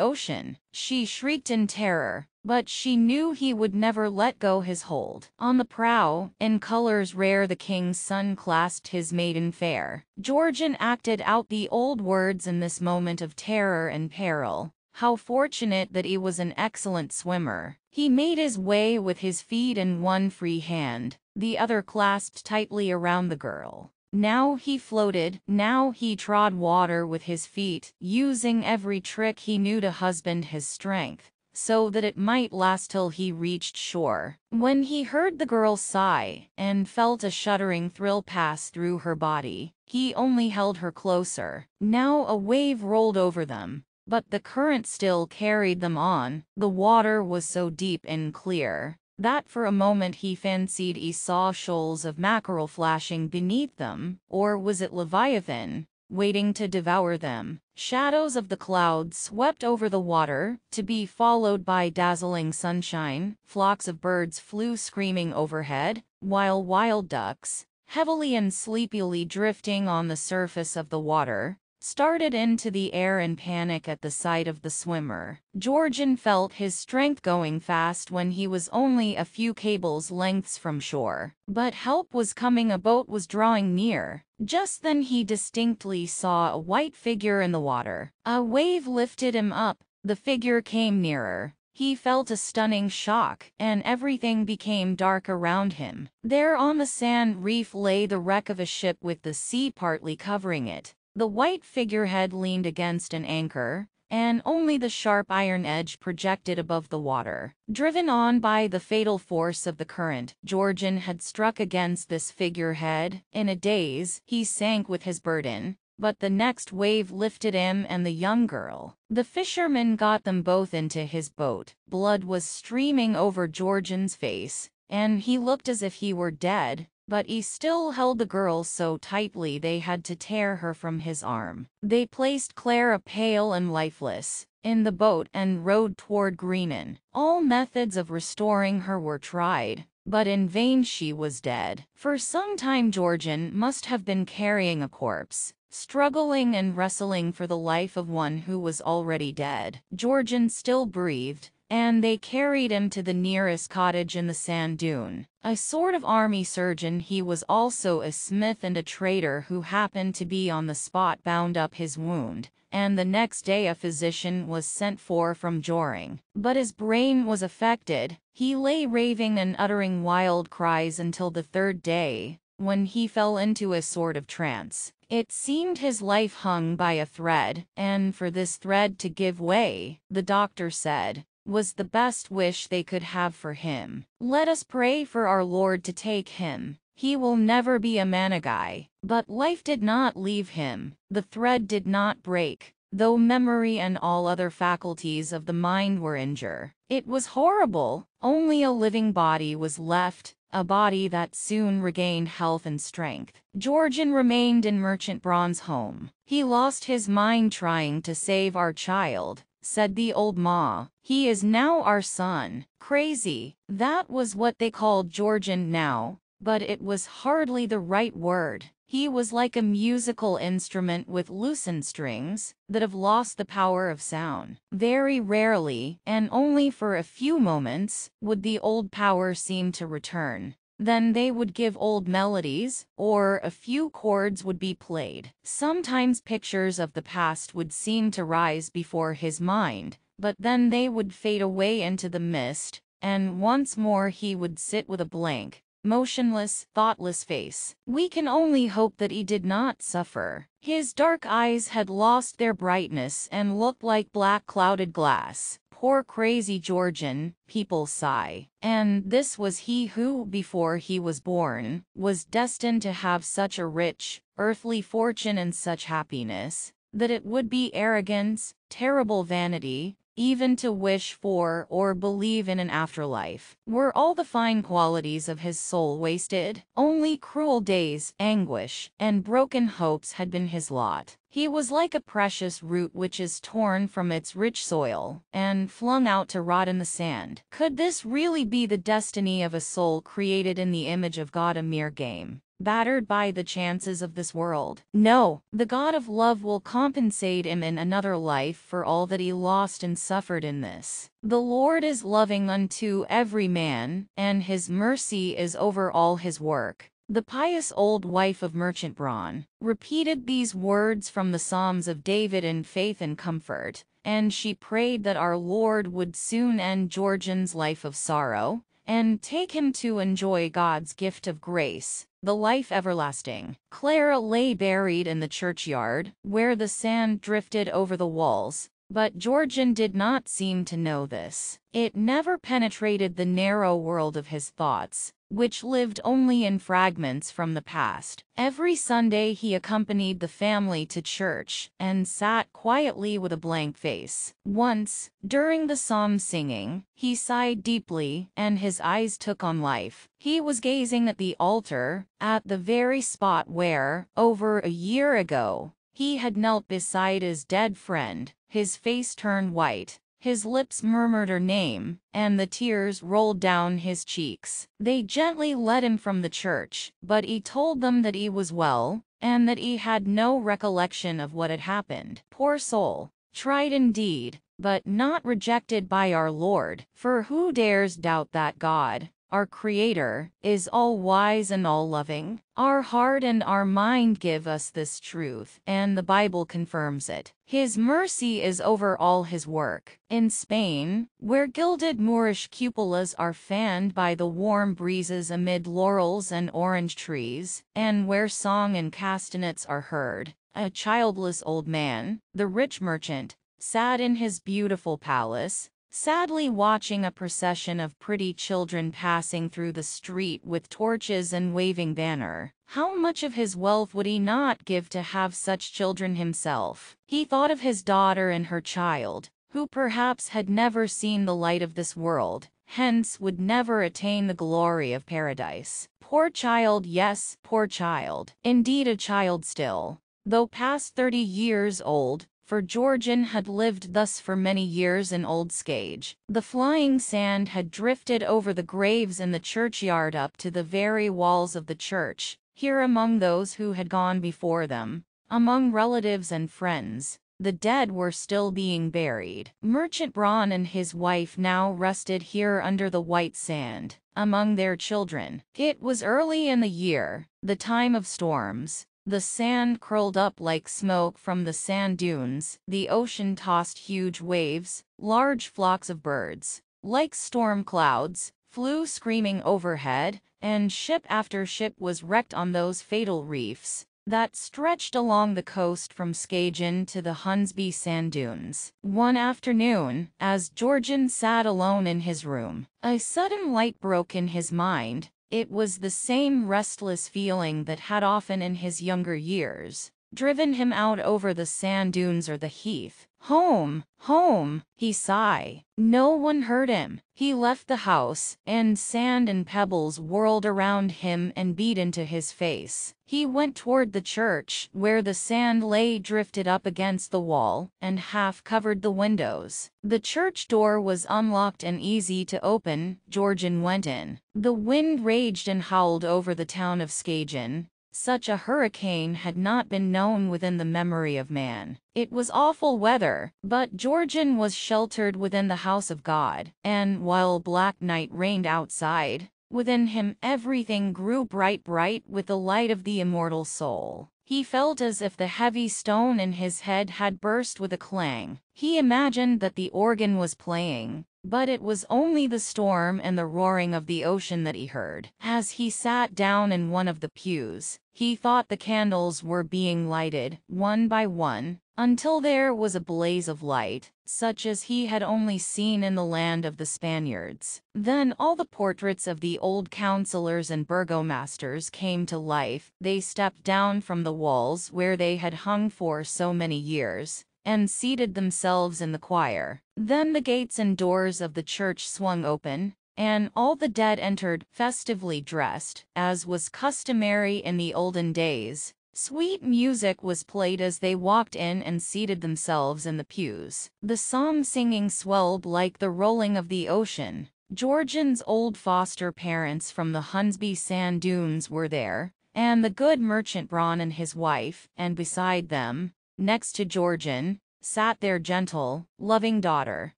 ocean. She shrieked in terror, but she knew he would never let go his hold. On the prow, in colors rare, the king's son clasped his maiden fair. Georgian acted out the old words in this moment of terror and peril. How fortunate that he was an excellent swimmer. He made his way with his feet and one free hand, the other clasped tightly around the girl. Now he floated, now he trod water with his feet, using every trick he knew to husband his strength, so that it might last till he reached shore. When he heard the girl sigh, and felt a shuddering thrill pass through her body, he only held her closer. Now a wave rolled over them, but the current still carried them on. The water was so deep and clear that for a moment he fancied he saw shoals of mackerel flashing beneath them, or was it Leviathan, waiting to devour them? Shadows of the clouds swept over the water, to be followed by dazzling sunshine. Flocks of birds flew screaming overhead, while wild ducks, heavily and sleepily drifting on the surface of the water, started into the air in panic at the sight of the swimmer. Georgian felt his strength going fast when he was only a few cables' lengths from shore. But help was coming, a boat was drawing near. Just then he distinctly saw a white figure in the water. A wave lifted him up, the figure came nearer. He felt a stunning shock, and everything became dark around him. There on the sand reef lay the wreck of a ship with the sea partly covering it. The white figurehead leaned against an anchor, and only the sharp iron edge projected above the water. Driven on by the fatal force of the current, Georgian had struck against this figurehead. In a daze, he sank with his burden, but the next wave lifted him and the young girl. The fisherman got them both into his boat. Blood was streaming over Georgian's face, and he looked as if he were dead. But he still held the girl so tightly they had to tear her from his arm. They placed Clara, pale and lifeless, in the boat and rowed toward Grenen. All methods of restoring her were tried, but in vain. She was dead. For some time Georgian must have been carrying a corpse, struggling and wrestling for the life of one who was already dead. Georgian still breathed, and they carried him to the nearest cottage in the sand dune. A sort of army surgeon, he was also a smith and a trader who happened to be on the spot, bound up his wound, and the next day a physician was sent for from Joring. But his brain was affected. He lay raving and uttering wild cries until the third day, when he fell into a sort of trance. It seemed his life hung by a thread, and for this thread to give way, the doctor said, was the best wish they could have for him. Let us pray for our Lord to take him. He will never be a managai. But life did not leave him. The thread did not break, though memory and all other faculties of the mind were injured. It was horrible. Only a living body was left, a body that soon regained health and strength. Georgian remained in Merchant Braun's home. He lost his mind trying to save our child, said the old ma. He is now our son. Crazy. That was what they called Georgian now, But it was hardly the right word. He was like a musical instrument with loosened strings that have lost the power of sound. Very rarely, and only for a few moments, would the old power seem to return. Then they would give old melodies, or a few chords would be played. Sometimes pictures of the past would seem to rise before his mind, but then they would fade away into the mist, and once more he would sit with a blank, motionless, thoughtless face. We can only hope that he did not suffer. His dark eyes had lost their brightness and looked like black clouded glass. Poor crazy Georgian, people sigh. And this was he who, before he was born, was destined to have such a rich, earthly fortune and such happiness, that it would be arrogance, terrible vanity, even to wish for or believe in an afterlife. Were all the fine qualities of his soul wasted? Only cruel days, anguish, and broken hopes had been his lot. He was like a precious root which is torn from its rich soil and flung out to rot in the sand. Could this really be the destiny of a soul created in the image of God, a mere game, battered by the chances of this world? No, the God of love will compensate him in another life for all that he lost and suffered in this. The Lord is loving unto every man, and his mercy is over all his work. The pious old wife of Merchant Braun repeated these words from the Psalms of David in faith and comfort, and she prayed that our Lord would soon end Georgian's life of sorrow, and take him to enjoy God's gift of grace, the life everlasting. Clara lay buried in the churchyard, where the sand drifted over the walls, but Georgian did not seem to know this. It never penetrated the narrow world of his thoughts, which lived only in fragments from the past. Every Sunday he accompanied the family to church and sat quietly with a blank face. Once, during the psalm singing, he sighed deeply and his eyes took on life. He was gazing at the altar, at the very spot where, over a year ago, he had knelt beside his dead friend. His face turned white. His lips murmured her name, and the tears rolled down his cheeks. They gently led him from the church, but he told them that he was well, and that he had no recollection of what had happened. Poor soul, tried indeed, but not rejected by our Lord. For who dares doubt that God, our Creator, is all-wise and all-loving? Our heart and our mind give us this truth, and the Bible confirms it. His mercy is over all his work. In Spain, where gilded Moorish cupolas are fanned by the warm breezes amid laurels and orange trees, and where song and castanets are heard, a childless old man, the rich merchant, sat in his beautiful palace, sadly watching a procession of pretty children passing through the street with torches and waving banner. How much of his wealth would he not give to have such children himself? He thought of his daughter and her child, who perhaps had never seen the light of this world, hence would never attain the glory of paradise. Poor child, yes, poor child. Indeed a child still, though past thirty years old, for Georgian had lived thus for many years in old Skage. The flying sand had drifted over the graves in the churchyard up to the very walls of the church, here among those who had gone before them, among relatives and friends. The dead were still being buried. Merchant Braun and his wife now rested here under the white sand, among their children. It was early in the year, the time of storms. The sand curled up like smoke from the sand dunes, the ocean tossed huge waves, large flocks of birds, like storm clouds, flew screaming overhead, and ship after ship was wrecked on those fatal reefs that stretched along the coast from Skagen to the Hunsby sand dunes. One afternoon, as Georgian sat alone in his room, a sudden light broke in his mind. It was the same restless feeling that had often in his younger years driven him out over the sand dunes or the heath. Home, home, he sighed. No one heard him. He left the house, and sand and pebbles whirled around him and beat into his face. He went toward the church, where the sand lay drifted up against the wall, and half covered the windows. The church door was unlocked and easy to open. Georgian went in. The wind raged and howled over the town of Skagen. Such a hurricane had not been known within the memory of man. It was awful weather, but Georgian was sheltered within the house of God, and while black night reigned outside, within him everything grew bright bright with the light of the immortal soul. He felt as if the heavy stone in his head had burst with a clang. He imagined that the organ was playing, but it was only the storm and the roaring of the ocean that he heard. As he sat down in one of the pews, he thought the candles were being lighted, one by one, until there was a blaze of light, such as he had only seen in the land of the Spaniards. Then all the portraits of the old councillors and burgomasters came to life. They stepped down from the walls where they had hung for so many years, and seated themselves in the choir. Then the gates and doors of the church swung open, and all the dead entered, festively dressed, as was customary in the olden days. Sweet music was played as they walked in and seated themselves in the pews. The psalm singing swelled like the rolling of the ocean. Georgian's old foster parents from the Hunsby sand dunes were there, and the good merchant Braun and his wife, and beside them, next to Georgian, sat their gentle, loving daughter.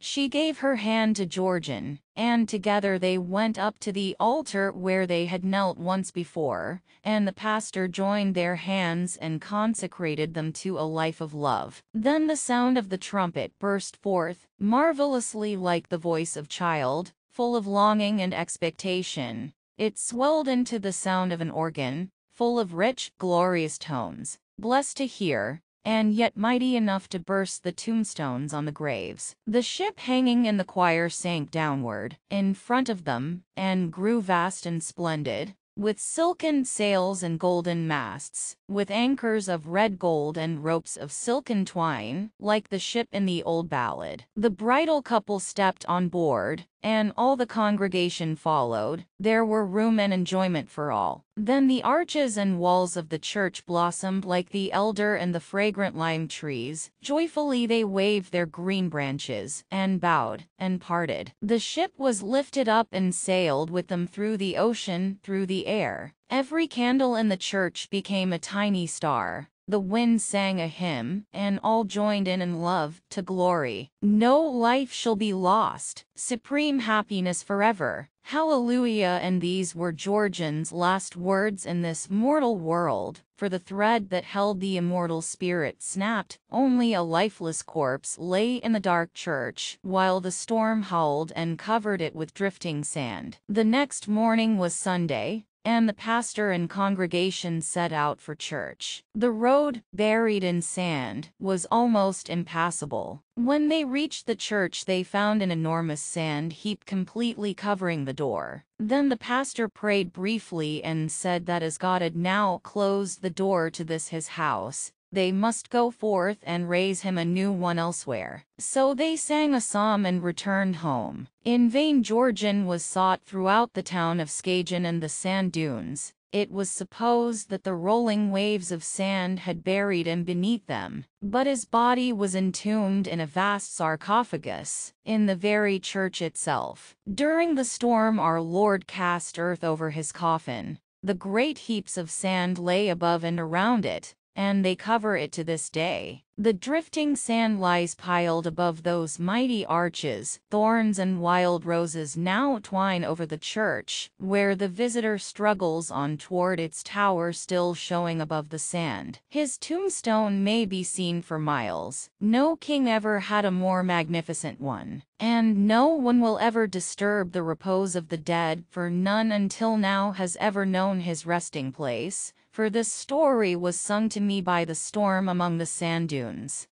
She gave her hand to Georgian, and together they went up to the altar where they had knelt once before, and the pastor joined their hands and consecrated them to a life of love. Then the sound of the trumpet burst forth, marvelously like the voice of a child, full of longing and expectation. It swelled into the sound of an organ, full of rich, glorious tones, blessed to hear, and yet mighty enough to burst the tombstones on the graves. The ship hanging in the choir sank downward in front of them and grew vast and splendid, with silken sails and golden masts, with anchors of red gold and ropes of silken twine, like the ship in the old ballad. The bridal couple stepped on board, and all the congregation followed. There were room and enjoyment for all. Then the arches and walls of the church blossomed like the elder and the fragrant lime trees. Joyfully they waved their green branches, and bowed, and parted. The ship was lifted up and sailed with them through the ocean, through the air. Every candle in the church became a tiny star. The wind sang a hymn, and all joined in in love to glory. No life shall be lost. Supreme happiness forever. Hallelujah! And these were Georgian's last words in this mortal world, for the thread that held the immortal spirit snapped. Only a lifeless corpse lay in the dark church, while the storm howled and covered it with drifting sand. The next morning was Sunday, and the pastor and congregation set out for church. The road, buried in sand, was almost impassable. When they reached the church, they found an enormous sand heap completely covering the door. Then the pastor prayed briefly and said that as God had now closed the door to this his house, they must go forth and raise him a new one elsewhere. So they sang a psalm and returned home. In vain Georgian was sought throughout the town of Skagen and the sand dunes. It was supposed that the rolling waves of sand had buried him beneath them, but his body was entombed in a vast sarcophagus, in the very church itself. During the storm our Lord cast earth over his coffin. The great heaps of sand lay above and around it, and they cover it to this day. The drifting sand lies piled above those mighty arches. Thorns and wild roses now twine over the church, where the visitor struggles on toward its tower still showing above the sand. His tombstone may be seen for miles. No king ever had a more magnificent one, and no one will ever disturb the repose of the dead, for none until now has ever known his resting place. For this story was sung to me by the storm among the sand dunes.